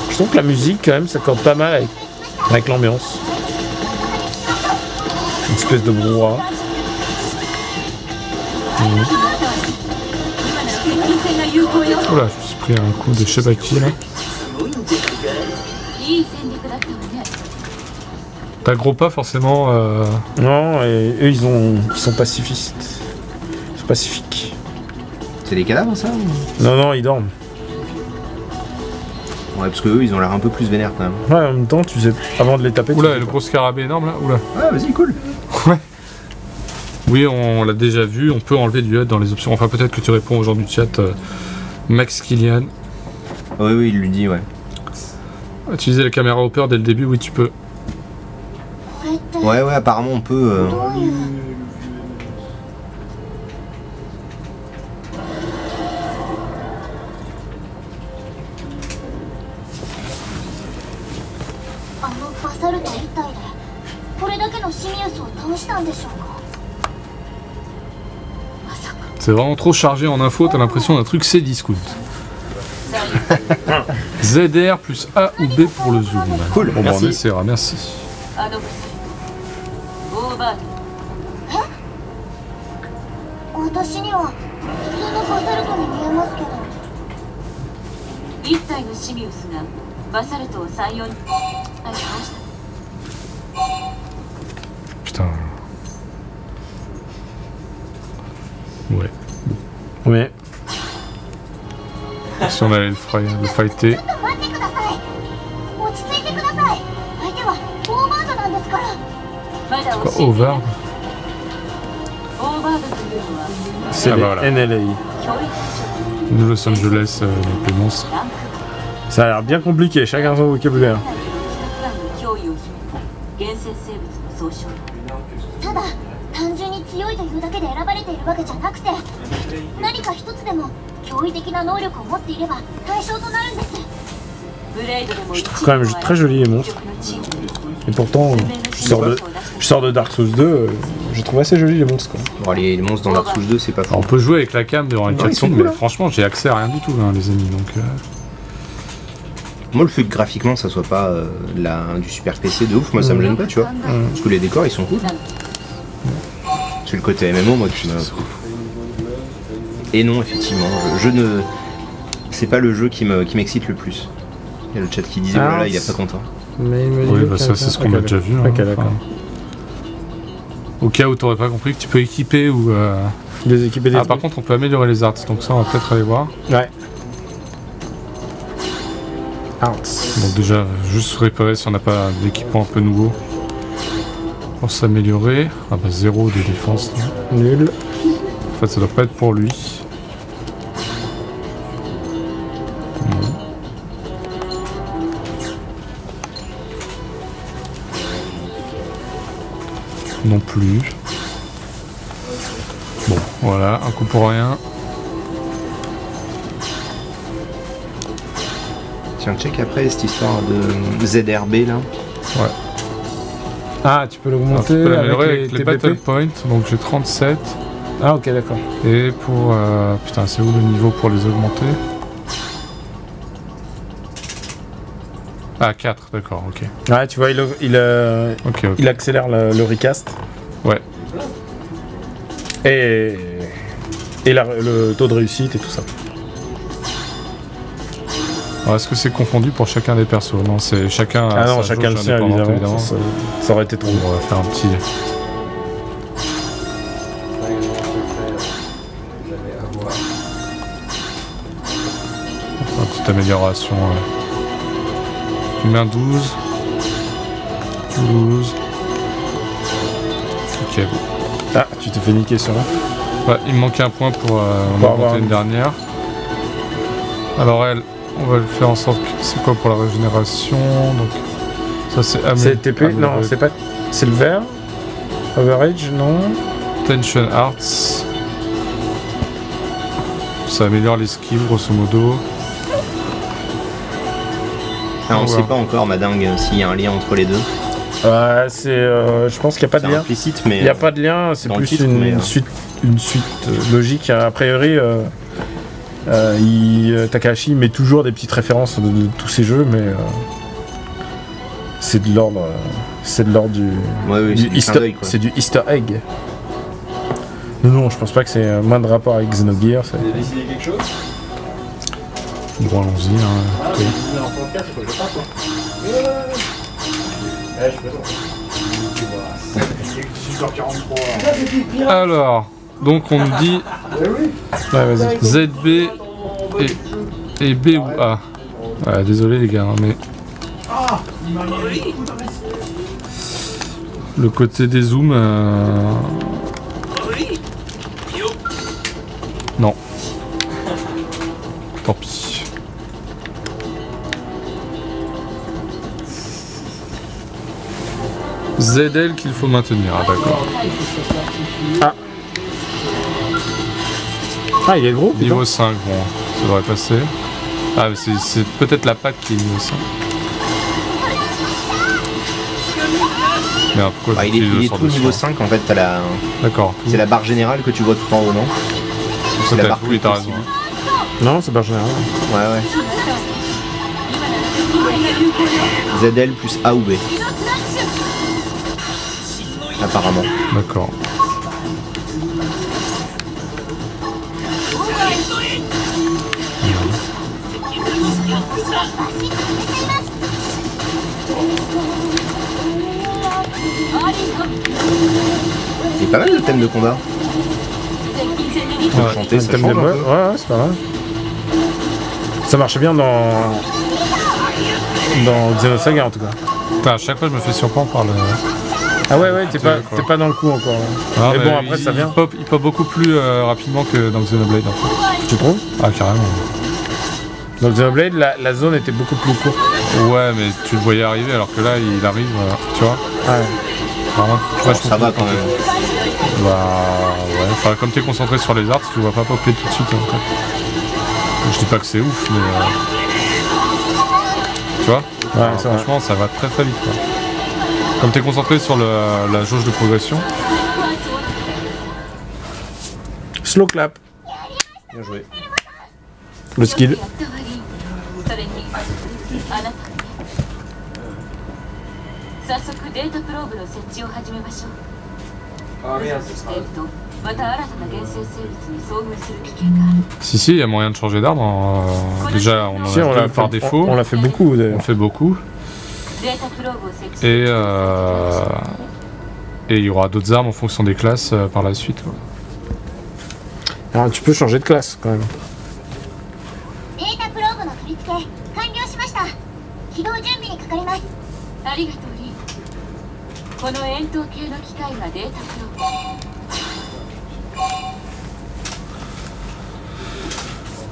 Je trouve que la musique quand même s'accorde pas mal avec, avec l'ambiance. Une espèce de brouhaha. Mmh. Oula, je me suis pris un coup de je sais pas qui là. T'aggro pas forcément. Euh... Non, et eux ils ont, ils sont pacifistes. Ils sont pacifiques. C'est des cadavres ça ou... Non, non, ils dorment. Ouais, parce que eux ils ont l'air un peu plus vénères quand même. Ouais, en même temps, tu faisais... avant de les taper. Oula, le gros scarabée énorme là. Oula. Ah, vas-y, cool. Ouais. Oui, on l'a déjà vu, on peut enlever du H U D dans les options. Enfin, peut-être que tu réponds aux gens du chat, euh, Max Kilian. Oui, oui, il lui dit, ouais. Utiliser la caméra hopper dès le début, oui, tu peux. Ouais, ouais, apparemment, on peut. Euh... C'est vraiment trop chargé en info, t'as l'impression d'un truc C-Discount. Z R plus A ou B pour le zoom. Cool, bon, merci. On essaiera, merci. Putain... Ouais. Ouais. Si on allait le, fry, le fighter. C'est quoi, Over? C'est ah bah voilà. N L A. New Los Angeles, euh, les monstres. Ça a l'air bien compliqué, chacun son vocabulaire. Je trouve quand même très joli les monstres. Et pourtant, je sors de, je sors de Dark Souls deux, je trouve assez joli les monstres. Quoi. Bon, les, les monstres dans Dark Souls deux, c'est pas fou. On peut jouer avec la cam durant une quatre secondes, ouais, mais cool, franchement, j'ai accès à rien du tout, hein, les amis. Donc, euh... moi, le fait que graphiquement, ça soit pas euh, la, du super P C de ouf, moi, mmh. ça me gêne pas, tu vois. Mmh. Parce que les décors, ils sont cool. C'est le côté M M O, moi, qui me... Et non, effectivement, je, je ne... c'est pas le jeu qui m'excite le plus. Il y a le chat qui disait, ah, voilà, il est pas content. Mais oui, bah ça c'est ce qu'on a déjà vu. Hein, enfin, au cas où t'aurais pas compris que tu peux équiper ou... Euh... Les équiper des... Ah par contre on peut améliorer les arts, donc ça on va peut-être aller voir. Ouais. Arts. Donc déjà, juste réparer si on n'a pas d'équipement un peu nouveau. Pour s'améliorer. Ah bah zéro de défense. Là. Nul. En fait ça doit pas être pour lui. Non plus. Bon, voilà, un coup pour rien. Tiens, check après cette histoire de Z R B là. Ouais. Ah, tu peux l'augmenter avec, avec les, avec les, les battle points. Donc j'ai trente-sept. Ah, ok, d'accord. Et pour... Euh, putain, c'est où le niveau pour les augmenter? Ah, quatre, d'accord, ok. Ouais, tu vois, il, il, euh, okay, okay. il accélère le, le recast. Ouais. Et, et la, le taux de réussite et tout ça. Alors, est-ce que c'est confondu pour chacun des persos? Non, c'est chacun... Ah non, chacun le sien, évidemment. évidemment. Ça, ça aurait été trop. On va faire un petit... Une petite amélioration... Euh... Humain douze, douze, ok. Ah, tu t'es fait niquer sur là. Ouais, il me manquait un point pour euh, en avoir une dernière. Alors elle, on va le faire en sorte que c'est quoi pour la régénération. Donc ça c'est c'est T P, non c'est pas, c'est le vert. Average, non. Tension Arts. Ça améliore l'esquive grosso modo. Ah, on ne sait pas encore, ma dingue, s'il y a un lien entre les deux. Euh, c'est, euh, je pense qu'il n'y a pas de lien. Implicite, mais il n'y a pas de lien, c'est plus titre, une, mais... une suite, une suite euh, logique. A priori, euh, euh, il, Takahashi met toujours des petites références de, de tous ces jeux, mais euh, c'est de l'ordre, c'est de l'ordre du, ouais, oui, du, du c'est du Easter egg. Non, non, je pense pas que c'est moins de rapport avec Xenogears. Vous avez décidé quelque chose? Bon, allons-y. Hein. Okay. Alors, donc on me dit ouais, Z B et, et B ou A. Ouais, désolé les gars, mais le côté des zooms. Euh... Non. Tant pis. Z L qu'il faut maintenir, ah d'accord. Ah. Ah, il est gros. Niveau cinq, bon, ça devrait passer. Ah, c'est peut-être la patte qui est niveau cinq. Mais alors, pourquoi bah, il est, il est tout niveau cinq en fait, t'as la... D'accord. C'est la barre générale que tu vois tout en haut, non? C'est la barre plus t'as raison. Non, c'est barre générale. Ouais, ouais. Z L plus A ou B. Apparemment. D'accord. Il y a pas mal de thèmes de combat. Ouais, chanter, ça change un peu. Ouais, ouais, c'est pas mal. Ça marchait bien dans... dans Xenosaga en tout cas. Putain, à chaque fois je me fais surprendre par le... Ah ouais ouais, t'es pas, pas dans le coup encore. Ah, mais bon euh, après il, ça vient. Il pop, il pop beaucoup plus euh, rapidement que dans Xenoblade en fait. Tu trouves? Ah carrément. Dans Xenoblade, la, la zone était beaucoup plus courte. Ouais, mais tu le voyais arriver alors que là, il arrive, tu vois. Ouais. Enfin, bon, ça va quand même. Bah ouais, enfin, comme t'es concentré sur les arts, tu vois pas popper tout de suite. Hein, je dis pas que c'est ouf, mais... Euh... Tu vois ouais, alors, franchement, vrai. Ça va très très vite. Quoi. Comme t'es concentré sur le, la jauge de progression. Slow clap. Bien joué. Le skill. Si si, il y a moyen de changer d'arbre. Euh, déjà, on en si, a fait par défaut. On l'a fait beaucoup d'ailleurs. On fait beaucoup. Et euh, et il y aura d'autres armes en fonction des classes euh, par la suite. Quoi. Alors, tu peux changer de classe quand même.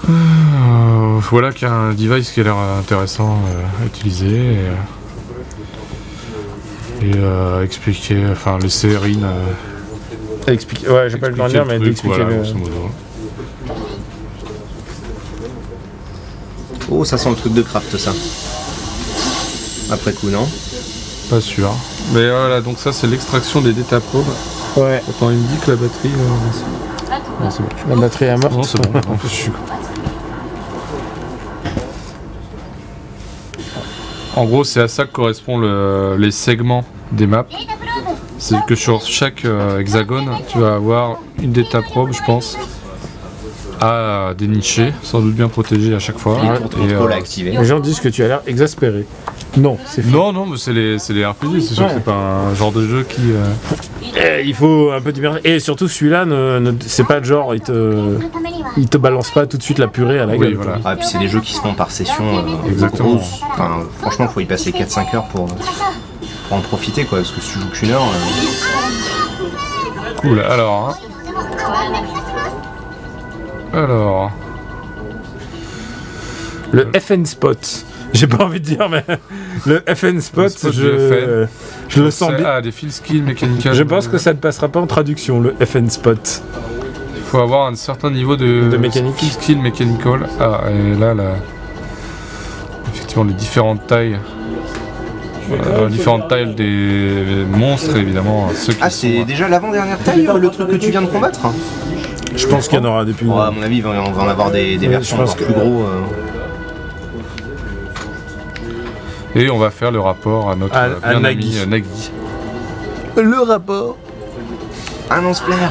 Euh, voilà qu'il y a un device qui a l'air intéressant euh, à utiliser et, et euh, expliquer, enfin laisser Rin euh, expliquer, ouais j'ai pas le temps de dire mais d'expliquer voilà, le... Oh ça sent le truc de craft ça. Après coup non? Pas sûr. Mais voilà, donc ça c'est l'extraction des data probes. Ouais. Attends, il me dit que la batterie... Euh... Non, c'est bon. La batterie est morte. Non, c'est bon. En plus, je suis... En gros, c'est à ça que correspondent le... les segments des maps. C'est que sur chaque euh, hexagone, tu vas avoir une data probe, je pense, à dénicher, sans doute bien protégée à chaque fois. Et et, euh... Les gens disent que tu as l'air exaspéré. Non, c'est Non, non, mais c'est les, les R P G, c'est sûr ouais. que c'est pas un genre de jeu qui... Euh... Il faut un peu divertir. Et surtout, celui-là, ne, ne, c'est pas le genre, il te, il te balance pas tout de suite la purée à la gueule. Oui, voilà. Ah, et puis c'est des jeux qui se font par session. Euh, Exactement. Enfin, franchement, il faut y passer quatre cinq heures pour, pour en profiter, quoi, parce que si tu joues qu'une heure... Euh... Cool, alors... Hein. Alors... Le F N Spot. J'ai pas envie de dire, mais le F N Spot, le spot je, F N. je le sens bien. Ah, des field skills mécaniques. Je pense que ça ne passera pas en traduction, le F N Spot. Il faut avoir un certain niveau de, de mécanique. Field skill mechanical. Ah, et là, là, effectivement, les différentes tailles. Euh, différentes tailles des monstres, évidemment. Ceux qui ah, c'est déjà l'avant-dernière taille, le truc que tu viens de combattre? Je pense qu'il y en aura des plus gros. Oh, à mon avis, on va en avoir des, des ouais, versions je pense encore que... plus gros. Euh... Et on va faire le rapport à notre à, bien à Nagui. ami Nagui. Le rapport. Un lance-player.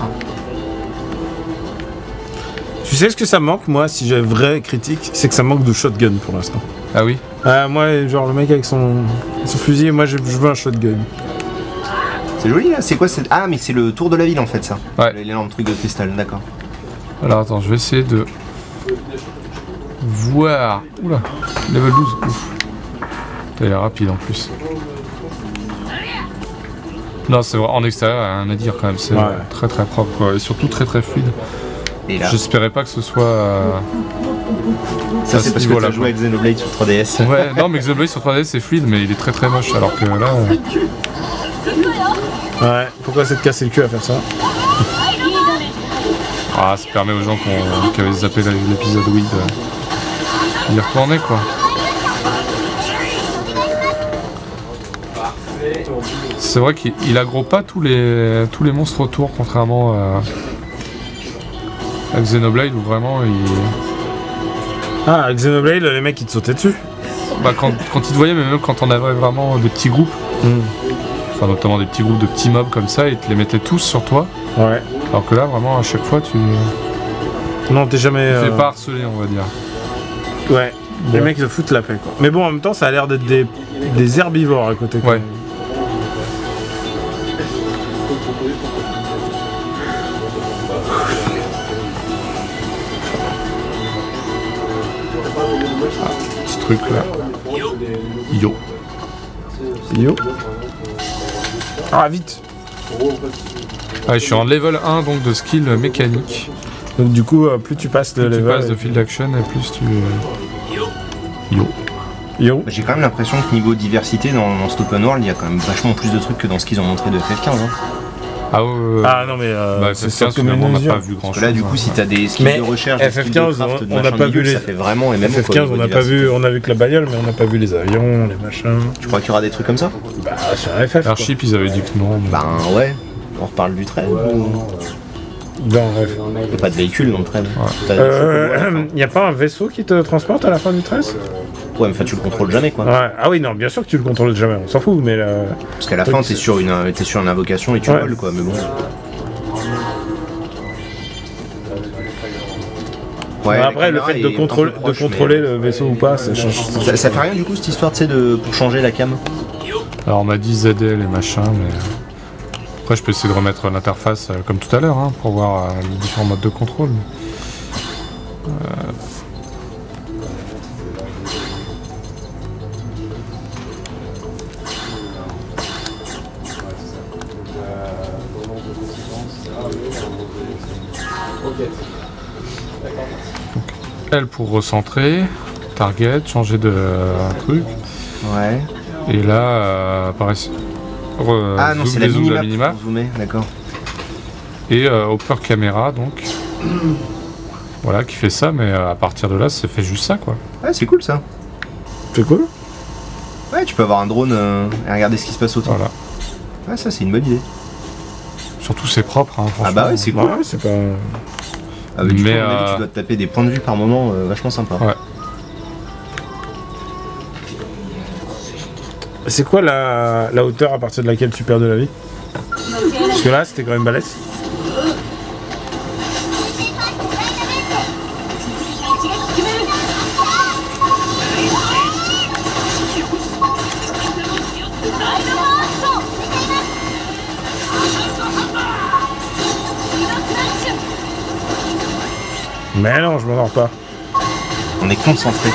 Tu sais ce que ça manque, moi, si j'ai vraie critique, c'est que ça manque de shotgun pour l'instant. Ah oui euh, Moi, genre le mec avec son, son fusil, et moi je, je veux un shotgun. C'est joli, là. C'est quoi cette... Ah, mais c'est le tour de la ville en fait, ça. Ouais. L'énorme truc de cristal, d'accord. Alors attends, je vais essayer de voir. Oula, level douze. Ouf. Elle est rapide en plus. Non, c'est vrai, en extérieur, il y a rien à dire quand même. C'est ouais. très très propre quoi. Et surtout très très fluide. J'espérais pas que ce soit. Euh, ça, c'est ce parce que tu as joué avec Xenoblade sur trois D S. Ouais, non, mais Xenoblade sur trois D S c'est fluide, mais il est très très moche. Alors que là. Euh... Ouais, pourquoi c'est de casser le cul à faire ça? Ah, ça permet aux gens qui ont, qui avaient zappé l'épisode Wii de y retourner quoi. C'est vrai qu'il aggro pas tous les tous les monstres autour, contrairement à, à Xenoblade où vraiment il... Ah, à Xenoblade, les mecs ils te sautaient dessus. Bah quand, quand ils te voyaient, mais même quand on avait vraiment des petits groupes, mm. enfin notamment des petits groupes de petits mobs comme ça, ils te les mettaient tous sur toi. Ouais. Alors que là, vraiment à chaque fois, tu... Non, t'es jamais... Tu fais euh... pas harceler, on va dire. Ouais, les ouais. mecs se foutent la paix quoi. Mais bon, en même temps, ça a l'air d'être des, des herbivores à côté. Quoi. Ouais. Là. Yo. Yo. Ah vite. Ah, je suis en level un donc de skill mécanique. Donc du coup plus tu passes de plus level tu passes de field action et plus tu... Yo. Yo. J'ai quand même l'impression que niveau diversité dans, dans cet open world, il y a quand même vachement plus de trucs que dans ce qu'ils ont montré de F F quinze. Hein. Ah, euh, ah non mais euh, bah, c'est sûr que même on n'a pas vu grand chose. Là du coup si t'as des skills mais de recherche, F F quinze de de on n'a pas vu les. Ça fait vraiment F F quinze quoi, on n'a pas vu, on a vu que la bagnole mais on n'a pas vu les avions, les machins. Tu crois qu'il y aura des trucs comme ça? Bah c'est un F F. Archip ils avaient ouais. dit que non. Bah ben, ouais, on reparle du treize. Non, bref. Il n'y a pas de véhicule dans le treize. Il ouais. euh, n'y a pas un vaisseau qui te transporte à la fin du treize? Ouais, mais enfin, tu le contrôles jamais quoi. Ouais. Ah oui, non, bien sûr que tu le contrôles jamais, on s'en fout, mais là. Parce qu'à la fin, t'es sur, une, t'es sur une invocation et tu voles ouais. quoi, mais bon. Ouais, bah après, le fait de, contrôle, proche, de contrôler mais... le vaisseau ou pas, ça change. Ça, ça fait rien du coup cette histoire, tu sais, de... pour changer la cam? Alors, on m'a dit Z D L et machin, mais. Après, je peux essayer de remettre l'interface euh, comme tout à l'heure hein, pour voir euh, les différents modes de contrôle. Euh... Donc, L pour recentrer, target, changer de euh, truc. Ouais. Et là, euh, apparaissent. Re ah non, c'est la minimap, minimap. D'accord. Et euh, upper caméra donc. Mm. Voilà qui fait ça, mais à partir de là, ça fait juste ça quoi. Ouais, c'est cool ça. C'est cool. Ouais, tu peux avoir un drone euh, et regarder ce qui se passe autour. Voilà. Ouais, ça c'est une bonne idée. Surtout c'est propre hein, franchement. Ah bah ouais, c'est cool. Bah, ouais, c'est pas... ah, mais, mais euh... avis, tu dois te taper des points de vue par moment euh, vachement sympa. Ouais. C'est quoi la, la hauteur à partir de laquelle tu perds de la vie? Parce que là, c'était quand même balèze. Mais non, je m'endors pas. On est concentré.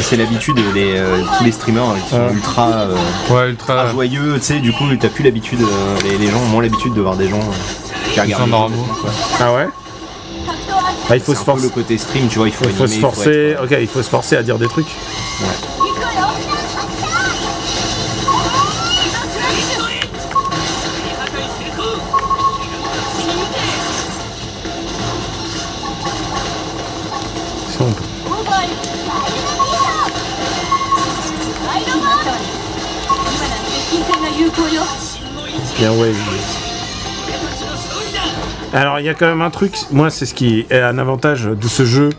C'est l'habitude des euh, tous les streamers hein, qui sont ouais. ultra, euh, ouais, ultra, ultra joyeux, tu sais, du coup t'as plus l'habitude, euh, les, les gens ont moins l'habitude de voir des gens euh, qui regardent normal. Ah ouais bah, il faut se forcer. Le côté stream, tu vois, il faut, il faut animer, se forcer, il faut être... ok, il faut se forcer à dire des trucs. Ouais. Bien ouais. Alors il y a quand même un truc, moi c'est ce qui est un avantage de ce jeu.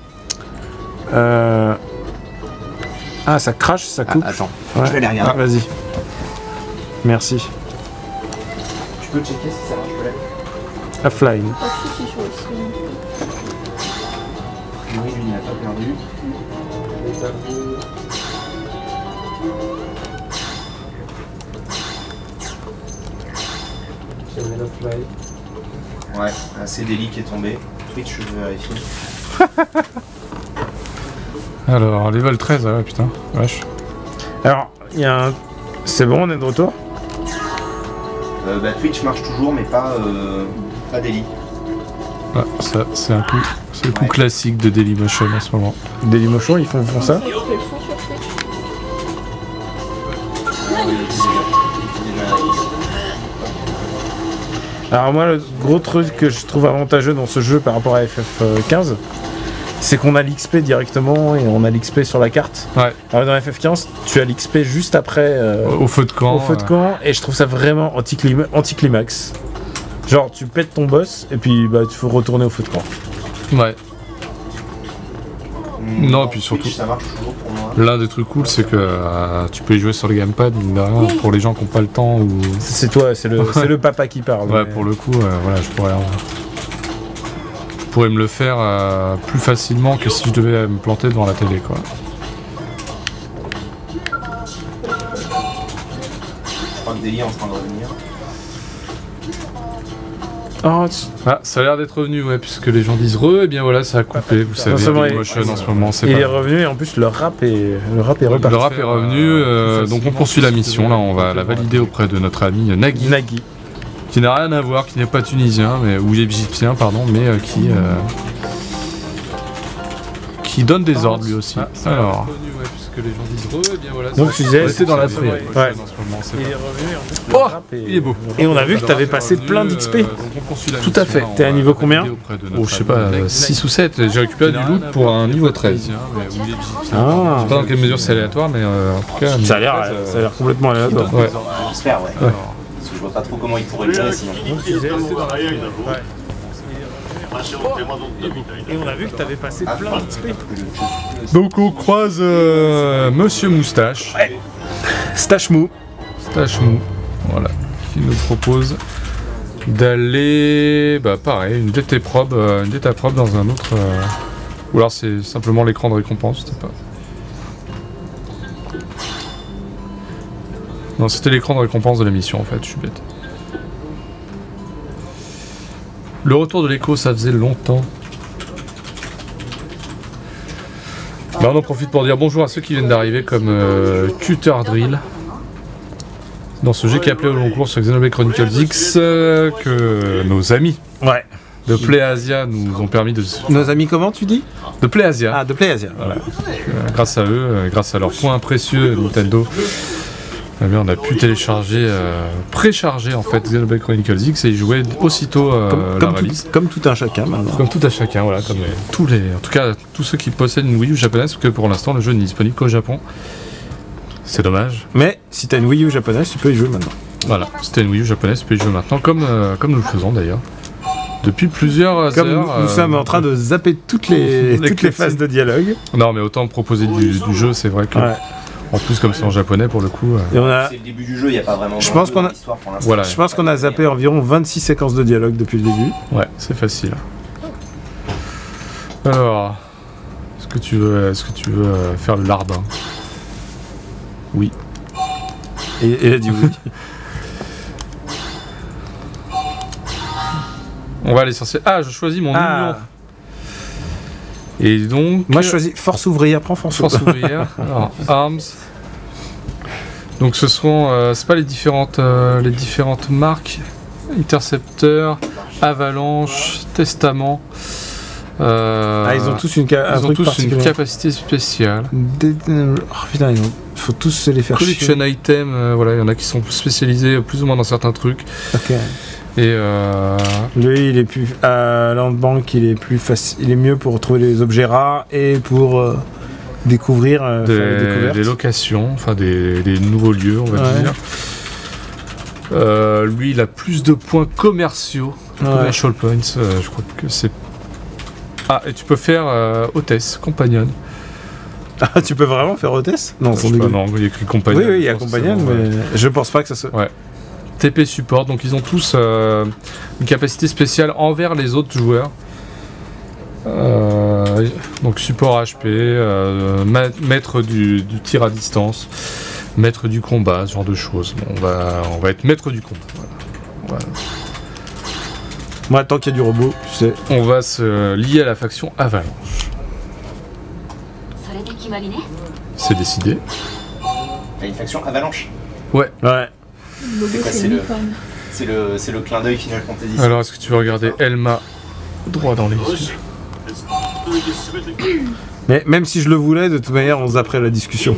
Euh... Ah ça crache, ça coupe. Ah, attends, ouais. Je vais aller regarder. Ah, vas-y. Merci. Tu peux checker si ça marche pas. Offline. Oui, il n'a pas perdu. Ouais, un C D L I qui est tombé. Twitch, je vérifie. Alors, level treize, ouais, putain, wesh. Alors, il y a un. C'est bon, on est de retour euh, Bah, Twitch marche toujours, mais pas. Euh, pas Daily. Ah, ça, c'est un coup. C'est le coup ouais. classique de Dailymotion en ce moment. Dailymotion, ils font, font ça Alors moi le gros truc que je trouve avantageux dans ce jeu par rapport à F F quinze, c'est qu'on a l'X P directement et on a l'X P sur la carte. Ouais. Alors dans F F quinze, tu as l'X P juste après euh, au feu de camp. Au feu de camp euh... et je trouve ça vraiment anticlim anticlimax. Genre tu pètes ton boss et puis bah tu faut retourner au feu de camp. Ouais. Mmh, non, puis surtout, l'un des trucs cool, c'est que euh, tu peux y jouer sur le Gamepad, derrière, pour les gens qui n'ont pas le temps. Ou... C'est toi, c'est le, le papa qui parle. Ouais, mais... pour le coup, euh, voilà, je pourrais, je pourrais me le faire euh, plus facilement que si je devais me planter devant la télé, quoi. Je crois que Deli est en train de revenir. Oh, ah, ça a l'air d'être revenu, ouais, puisque les gens disent re, et eh bien voilà, ça a coupé. Vous savez, Dailymotion en ce moment, c'est pas. Il est revenu et en plus le rap est, le rap est reparti. Le rap est revenu, euh, donc on poursuit la mission. Là, on va la valider auprès de notre ami Nagui. Nagui. qui n'a rien à voir, qui n'est pas tunisien, mais, ou égyptien, pardon, mais euh, qui... Euh, qui donne des ordres lui aussi. Ah, alors... Que les gens disent re, eh bien voilà, donc tu disais c'était dans la free. Ouais. Ouais. Il est revenu en fait. Oh, il est beau. Et on a vu que tu avais passé plein d'X P. Euh, Tout à fait. T'es à niveau combien? Oh, je sais pas, six ou sept. J'ai récupéré du loot pour un niveau treize. Ah. Je sais pas dans quelle mesure c'est aléatoire, mais euh, en tout cas. Ça a l'air euh, complètement aléatoire. Ouais. J'espère, ouais. Ouais. Parce que je vois pas trop comment il pourrait le gérer sinon. Et on a vu que t'avais passé plein d'X P. Donc on croise euh, Monsieur Moustache. Ouais. Stache Mou. Stache Mou. Voilà. Qui nous propose d'aller... Bah pareil, une data probe, euh, une data probe dans un autre... Euh... Ou alors c'est simplement l'écran de récompense, je sais pas. Non, c'était l'écran de récompense de la mission en fait, je suis bête. Le retour de l'écho, ça faisait longtemps. Bah on en profite pour dire bonjour à ceux qui viennent d'arriver comme euh, Cutter Drill. Dans ce jeu qui est appelé au long cours sur Xenoblade Chronicles X, euh, que nos amis ouais. de Play Asia nous ont permis de... Nos amis comment tu dis? De Play Asia. Ah, de Play Asia. Voilà. Euh, grâce à eux, euh, grâce à leurs points précieux Nintendo. On a pu télécharger, euh, précharger en fait Xenoblade Chronicles X et y jouer aussitôt euh, comme, comme la release. Tout, comme tout un chacun maintenant. Comme tout un chacun, voilà. Comme, euh, tous les, en tout cas, tous ceux qui possèdent une Wii U japonaise, parce que pour l'instant le jeu n'est disponible qu'au Japon. C'est dommage. Mais si tu as une Wii U japonaise, tu peux y jouer maintenant. Voilà, si tu as une Wii U japonaise, tu peux y jouer maintenant, comme, euh, comme nous le faisons d'ailleurs. Depuis plusieurs Comme heures... Comme nous, nous euh, sommes en train de zapper toutes les, toutes les phases de dialogue. Non mais autant proposer du, du jeu, c'est vrai que... Ouais. En plus, comme c'est en japonais, pour le coup... Euh... A... C'est le début du jeu, il n'y a pas vraiment... Je pense qu'on a... Voilà. Qu a zappé environ vingt-six séquences de dialogue depuis le début. Ouais, c'est facile. Alors... Est-ce que tu veux, est-ce que tu veux faire le larbin? Oui. Et elle a dit oui. On va aller sur... Ah, je choisis mon ah. million. Et donc... Moi je choisis Force ouvrière, prends Force ouvrière. Force ouvrière, alors Arms. Donc ce seront, euh, c'est pas les différentes, euh, les différentes marques. Intercepteur, Avalanche, Testament. Euh, ah ils ont tous une, ca ils ont tous une capacité spéciale. Des... Oh putain, il faut tous se les faire Collection chier. Item, euh, voilà, il y en a qui sont spécialisés plus ou moins dans certains trucs. Ok. Et euh... lui, il est plus à l'handbank, il est plus facile, il est mieux pour trouver les objets rares et pour euh, découvrir euh, des, des locations, enfin des, des nouveaux lieux, on va ouais. dire. Euh, lui, il a plus de points commerciaux, ouais. commercial points. Euh, je crois que c'est. Ah, et tu peux faire euh, hôtesse, compagnonne. Ah, tu peux vraiment faire hôtesse? Non, c'est pas non, il y a écrit compagnonne. Oui, oui, il y a compagnonne, mais ouais. je pense pas que ça soit. Ouais. T P support, donc ils ont tous euh, une capacité spéciale envers les autres joueurs. Euh, donc support H P, euh, maître du, du tir à distance, maître du combat, ce genre de choses. Bon, on, va, on va être maître du combat. Voilà. Voilà. Moi, tant qu'il y a du robot, tu sais. On va se lier à la faction Avalanche. C'est décidé. Il y a une faction Avalanche? Ouais. Ouais. C'est le, le, le clin d'œil Final Fantasy. Alors, est-ce que tu veux regarder Elma droit dans les yeux? Mais même si je le voulais, de toute manière, on zappait la discussion.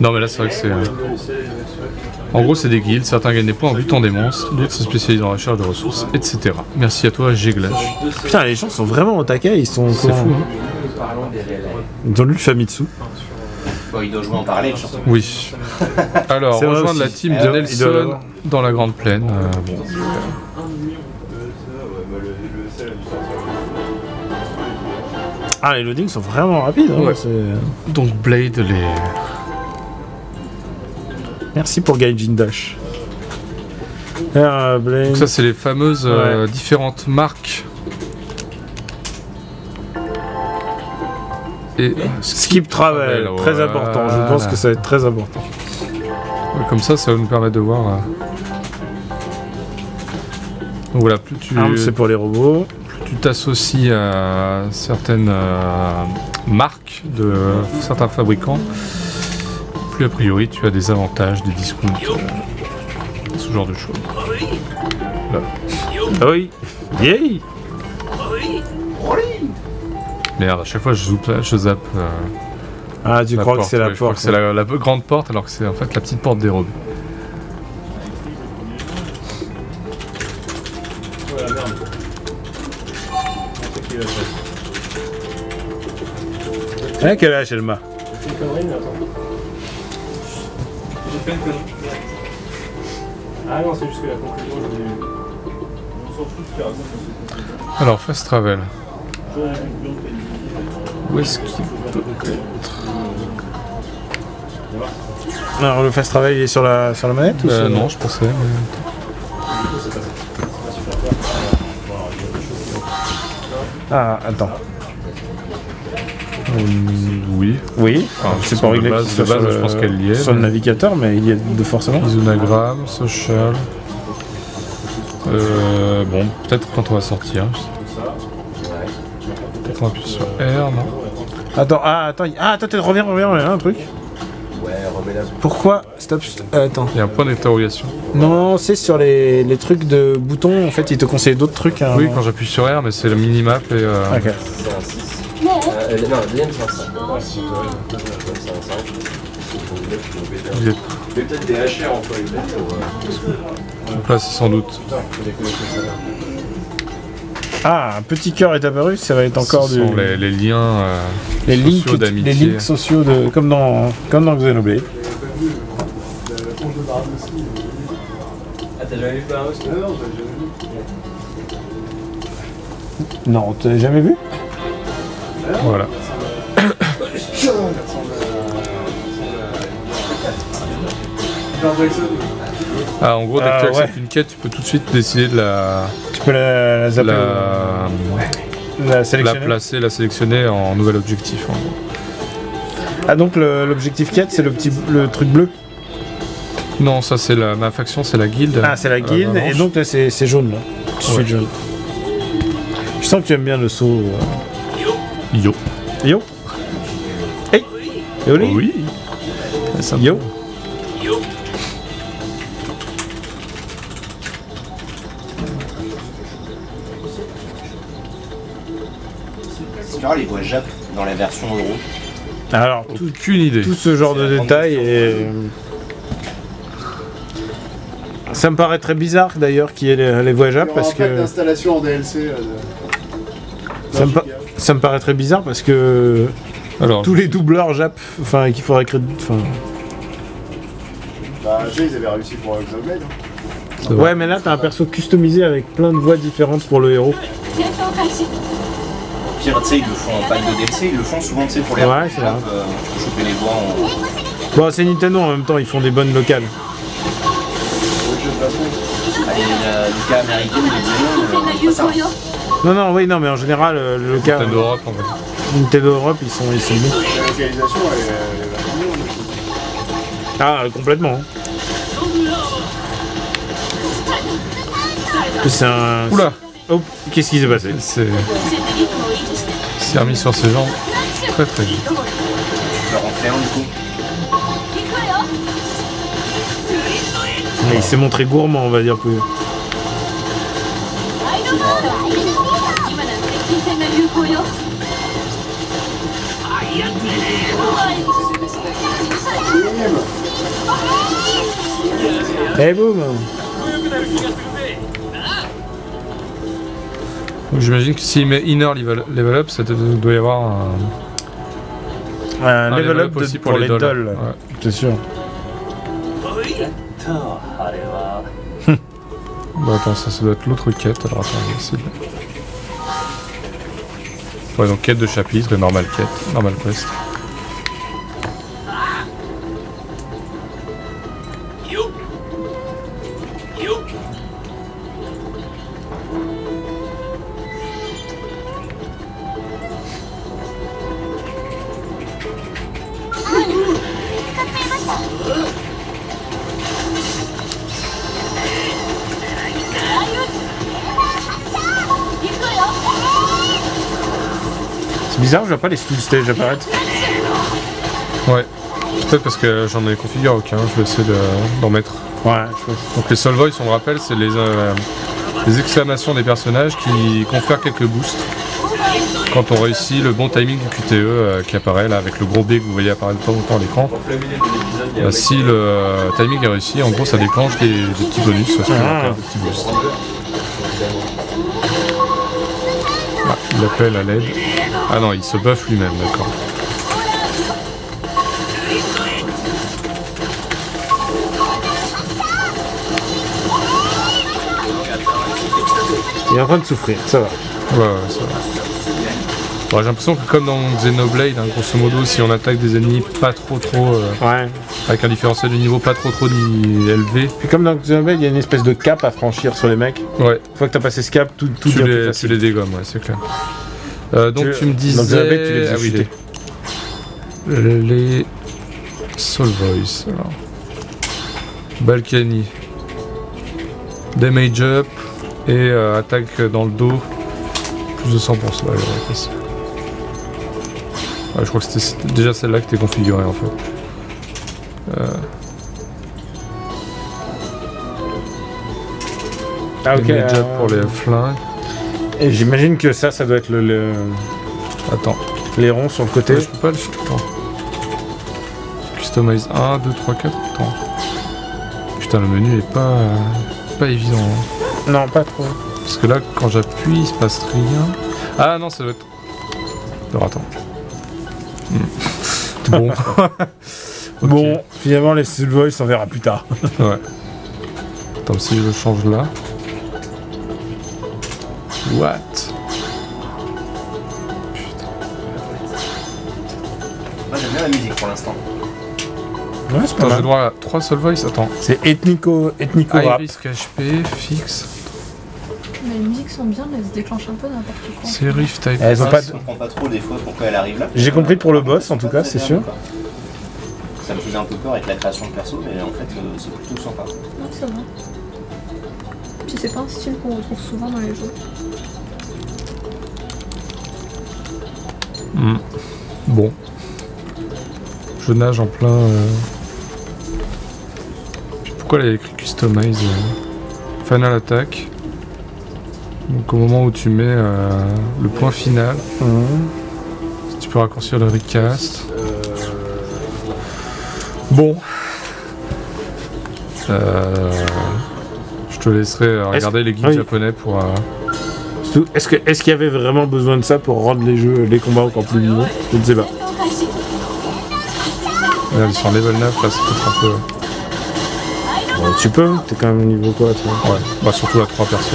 Non, mais là, c'est vrai que c'est... En gros, c'est des guildes. Certains gagnent des points en butant des monstres, d'autres se spécialisent dans la recherche de ressources, et cetera. Merci à toi, Géglash. Putain, les gens sont vraiment au taquet, ils sont... C'est fou, hein. Dans le Famitsu. Il doit jouer en parallèle, surtout. Oui. Alors, rejoindre la team de Nelson dans la Grande Plaine. Euh, bon. Ah, les loadings sont vraiment rapides. Hein, ouais. Donc, Blade, les... Merci pour Gaijin Dash. Ah, Blade. Donc ça, c'est les fameuses euh, ouais. différentes marques. Et skip travel, travel très voilà. important, je pense que ça va être très important. Comme ça, ça va nous permettre de voir. Donc voilà, plus tu... c'est pour les robots. Plus tu t'associes à certaines marques de certains fabricants, plus a priori tu as des avantages, des discounts. ce genre de choses. Ah oui. Yay. Merde, à chaque fois je zappe. Je zappe euh, ah, tu crois porte, que c'est la ouais, porte. Je crois que c'est la, la grande porte alors que c'est en fait la petite porte dérobée. Hein, quel âge, Elma? J'ai fait une connerie, mais attends. J'ai fait une connerie. Ah non, c'est juste que la conclusion, j'ai... On s'en fout de faire un. Alors, fast travel. Où est-ce qu'il peut être? Alors, le fast travel, il est sur la, sur la manette ou euh, non, je pensais, mais... Ah, attends. Oui. Oui. Enfin, c'est pas réglé. De base, de base le, je pense qu'elle y est. Sur mais... le navigateur, mais il y a de forcément. Isonagramme, social. Euh, bon, peut-être quand on va sortir. Peut-être on appuie sur R, non? Attends, ah, attends, ah, attends, reviens, reviens, reviens, un truc. Ouais, remets là. Pourquoi? Stop, stop. Euh, attends. Il y a un point d'interrogation. Non, c'est sur les, les trucs de boutons, en fait, ils te conseillent d'autres trucs. Hein, oui, quand j'appuie sur R, mais c'est le minimap et. Euh... Ok. Non, euh, non, le deuxième c'est un cinq. Il y a peut-être des H R en toi. Donc là c'est sans doute. Ah, un petit cœur est apparu, ça va être encore du... Les, les liens euh, les sociaux d'amitié. Les liens sociaux, de, comme, dans, comme dans Xenoblade. Ah, t'as jamais vu Palaos? Non, t'as jamais vu? Voilà. Ah, en gros, dès que tu acceptes une quête, tu peux tout de suite décider de la. Tu peux la, la zapper. La, ou... la, sélectionner. La placer, la sélectionner en nouvel objectif. En gros. Ah, donc l'objectif quête, c'est le petit le truc bleu? Non, ça, c'est la. Ma faction, c'est la guilde. Ah, c'est la guilde, la et donc là, c'est jaune, là. Je suis jaune. Je sens que tu aimes bien le saut. Euh... Yo. Yo. Hey. Yo. Oui. Yo. Yo. Est-ce qu'on les voit Jacques dans la version euro? Alors, tout, aucune idée. Tout ce genre de détails et... Ça me paraît très bizarre d'ailleurs qu'il y ait les, les voix Jap parce que... Il y aura pas d'installation en D L C. Ça me, ça me paraît très bizarre parce que alors, tous les doubleurs Jap, enfin qu'il faudrait créer, enfin. Bah tu sais, ils avaient réussi pour Xenoblade. Hein. Ouais, mais là t'as un perso customisé avec plein de voix différentes pour le héros. Au pire, tu sais, ils le font en pack de D L C, ils le font souvent, tu sais, pour les. Ouais, c'est vrai. Euh, tu peux choper les voix en. Bon, c'est Nintendo en même temps, ils font des bonnes locales. Allez, la Lucas américaine, il est bien. Non, non, oui, non, mais en général, euh, le cas. Nintendo Europe, en fait. Nintendo Europe, ils sont bons. Ils sont... La localisation, elle est vachement bien. Ah, complètement. C'est un. Oula! Oh, qu'est-ce qui s'est passé? C'est. C'est remis sur ses jambes. Très, très vite. Alors, on fait un du coup. Mais il s'est montré gourmand, on va dire que. Et boum. Donc j'imagine que s'il met inner level up, ça doit y avoir un, un, un level up aussi de, pour, pour les dolls. dolls. Ouais. C'est sûr. Bah attends, ça, ça doit être l'autre quête. Alors attends, c'est bien. Ouais, donc quête de chapitre et normal quête, normal quest. C'est bizarre, je vois pas les full stage apparaître. Ouais. Peut-être parce que j'en ai configuré aucun, je vais essayer d'en de, mettre. Ouais, je vais. Donc les Soul Voice, on le rappelle, c'est les, euh, les exclamations des personnages qui confèrent quelques boosts quand on réussit le bon timing du Q T E euh, qui apparaît là avec le gros B que vous voyez apparaître de temps en temps à l'écran. Bah, si le euh, timing est réussi, en gros ça déclenche des, des petits bonus, parce que ah. des petits boosts. Ah, il appelle à l'aide. Ah non, il se buff lui-même, d'accord. Il est en train de souffrir, ça va. Ouais, ouais, ça va. Bon, j'ai l'impression que comme dans Xenoblade, hein, grosso modo, si on attaque des ennemis pas trop trop... Euh, ouais. Avec un différentiel de niveau pas trop trop élevé. Puis comme dans Xenoblade, il y a une espèce de cap à franchir sur les mecs. Ouais. Une fois que t'as passé ce cap, tout, tout tu bien les, plus facile. Tu les dégommes, ouais, c'est clair. Euh, donc tu, tu me disais... Dans Xenoblade, tu les faisais ah, oui, les... les... Soul Voice, alors... Balkany. Damage up. Et euh, attaque dans le dos, plus de cent pour cent. Ouais, ouais, je crois que c'était déjà celle-là que t'es configurée en fait. Euh... Ah ok. Déjà euh... pour les flingues. Et j'imagine que ça, ça doit être le... le... Attends. Les ronds sur le côté. Ouais, je peux pas le... Attends. Customize un, deux, trois, quatre. Attends. Putain, le menu est pas... pas évident. Hein. Non, pas trop. Parce que là, quand j'appuie, il se passe rien. Ah non, ça doit être... Alors attends. Mm. Bon. Okay. Bon, finalement, les Soul Voice, on verra plus tard. Ouais. Attends, si je le change là... What? Putain. Moi, j'aime bien la musique pour l'instant. Ouais, c'est pas mal. J'ai droit à trois Soul Voice, attends. C'est ethnico, ethnico rap. Iris, H P, fixe. Mais les musiques sont bien, mais elles se déclenchent un peu n'importe quoi. C'est Rift Type. Elles ont pas de... Je comprends pas trop des fois pourquoi elle arrive là. J'ai compris pour le boss en tout cas, c'est sûr. Ça me faisait un peu peur avec la création de perso, mais en fait c'est plutôt sympa. Non, ça va. Puis c'est pas un style qu'on retrouve souvent dans les jeux. Mmh. Bon. Je nage en plein... Euh... Pourquoi elle a écrit Customize euh... Final Attack. Donc au moment où tu mets euh, le point final, mmh. tu peux raccourcir le recast. Bon. Euh... Je te laisserai regarder les guides oui. japonais pour... Euh... Est-ce que est-ce qu'il y avait vraiment besoin de ça pour rendre les jeux, les combats encore plus vivants? Je ne sais pas. Regarde, sur level neuf, là, c'est peut-être un peu... Bon, tu peux, t'es quand même au niveau quoi, tu vois. Ouais, bah surtout à trois persos.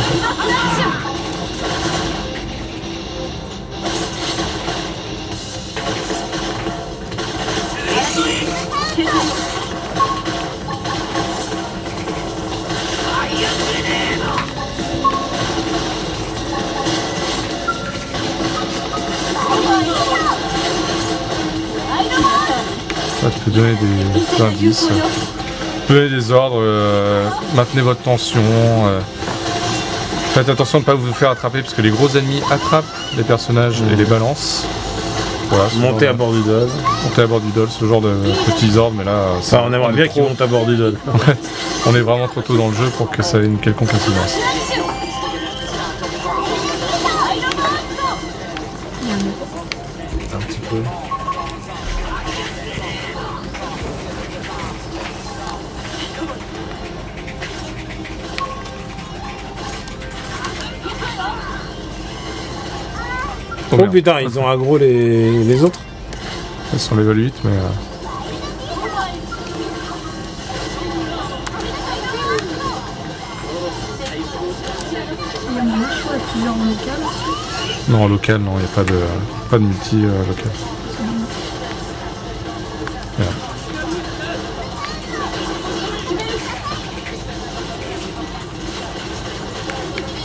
Donner des indices, donner des ordres, euh, maintenez votre tension, euh, faites attention de ne pas vous faire attraper parce que les gros ennemis attrapent les personnages mmh. et les balancent. Voilà, monter à bord du dol. Monter à bord du dol, ce genre de petits ordres, mais là... Ça, enfin, on aimerait bien qu'ils montent à bord du dol. Ouais, on est vraiment trop tôt dans le jeu pour que ça ait une quelconque incidence. Un petit peu... Oh, oh putain, ils ont aggro les, les autres. Ils sont level huit, mais... Euh... Il y a un match à plusieurs en local aussi ? Non, en local, non, il n'y a pas de, pas de multi euh, local. Bon.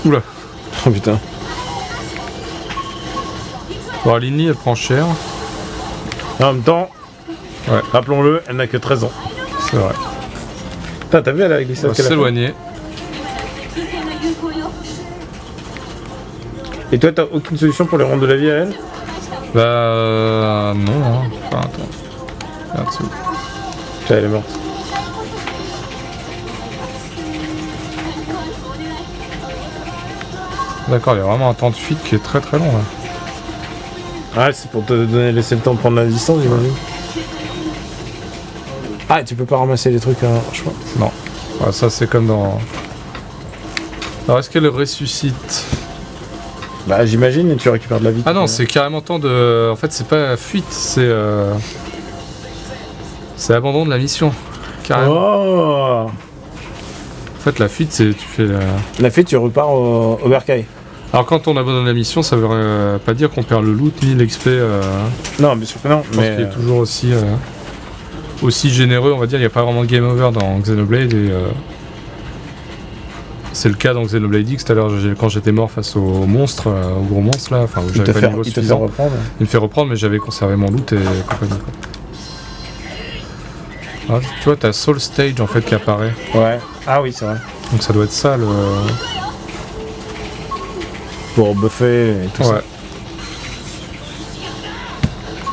Yeah. Oula. Oh putain. Bon, Lini, elle prend cher. En même temps, ouais. rappelons-le, elle n'a que treize ans. C'est vrai. Putain, t'as vu, elle a glissé. On va s'éloigner. Et toi, t'as aucune solution pour les rendre de la vie à elle? Bah... Euh, non, hein. Enfin, attends. Là-dessous. Putain, elle est morte. D'accord, il y a vraiment un temps de fuite qui est très très long là. Ah, c'est pour te donner, laisser le temps de prendre la distance, j'imagine. Ah, tu peux pas ramasser les trucs, hein, je crois. Non. Ah, ça, c'est comme dans... Alors, est-ce qu'elle ressuscite? Bah, j'imagine, et tu récupères de la vie. Ah non, euh... c'est carrément temps de... En fait, c'est pas fuite, c'est... Euh... C'est abandon de la mission. Carrément. Oh. En fait, la fuite, c'est... tu fais la... la fuite, tu repars au, au bercail. Alors, quand on abandonne la mission, ça veut euh, pas dire qu'on perd le loot ni l'X P. Euh... Non, bien sûr que non. Je pense mais... qu'il est toujours aussi... Euh... aussi généreux, on va dire. Il n'y a pas vraiment de game over dans Xenoblade et euh, c'est le cas dans Xenoblade X. Tout à l'heure, quand j'étais mort face au monstre, euh, au gros monstre là, enfin, j'avais pas le niveau suffisant. Il me fait reprendre, mais j'avais conservé mon loot et compagnie. Ah, tu vois, t'as Soul Stage en fait qui apparaît. Ouais. Ah oui, c'est vrai. Donc ça doit être ça le. Pour buffer et tout ouais.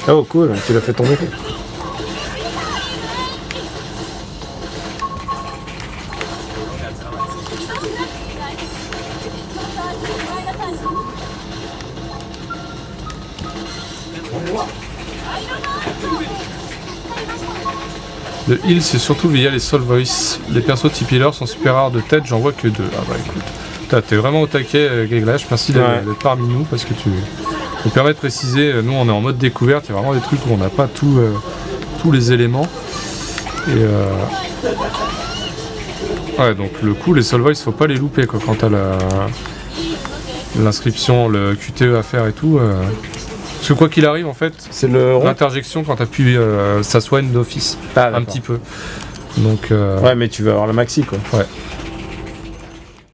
ça. Oh cool, tu l'as fait tomber. Le heal, c'est surtout via les Soul Voice. Les persos type healer sont super rares de tête, j'en vois que deux. Ah bah écoute, putain, t'es vraiment au taquet, Géglash, merci d'être ouais. parmi nous parce que tu me permets de préciser, nous on est en mode découverte, il y a vraiment des trucs où on n'a pas tout, euh, tous les éléments. Et euh... ouais, donc le coup, les Soul Voice, faut pas les louper quoi, quand t'as l'inscription, la... le Q T E à faire et tout. Euh... Parce que quoi qu'il arrive, en fait, c'est l'interjection quand t'appuies, euh, ça soigne d'office, ah, un petit peu. Donc, euh... ouais, mais tu veux avoir le maxi, quoi. Ouais.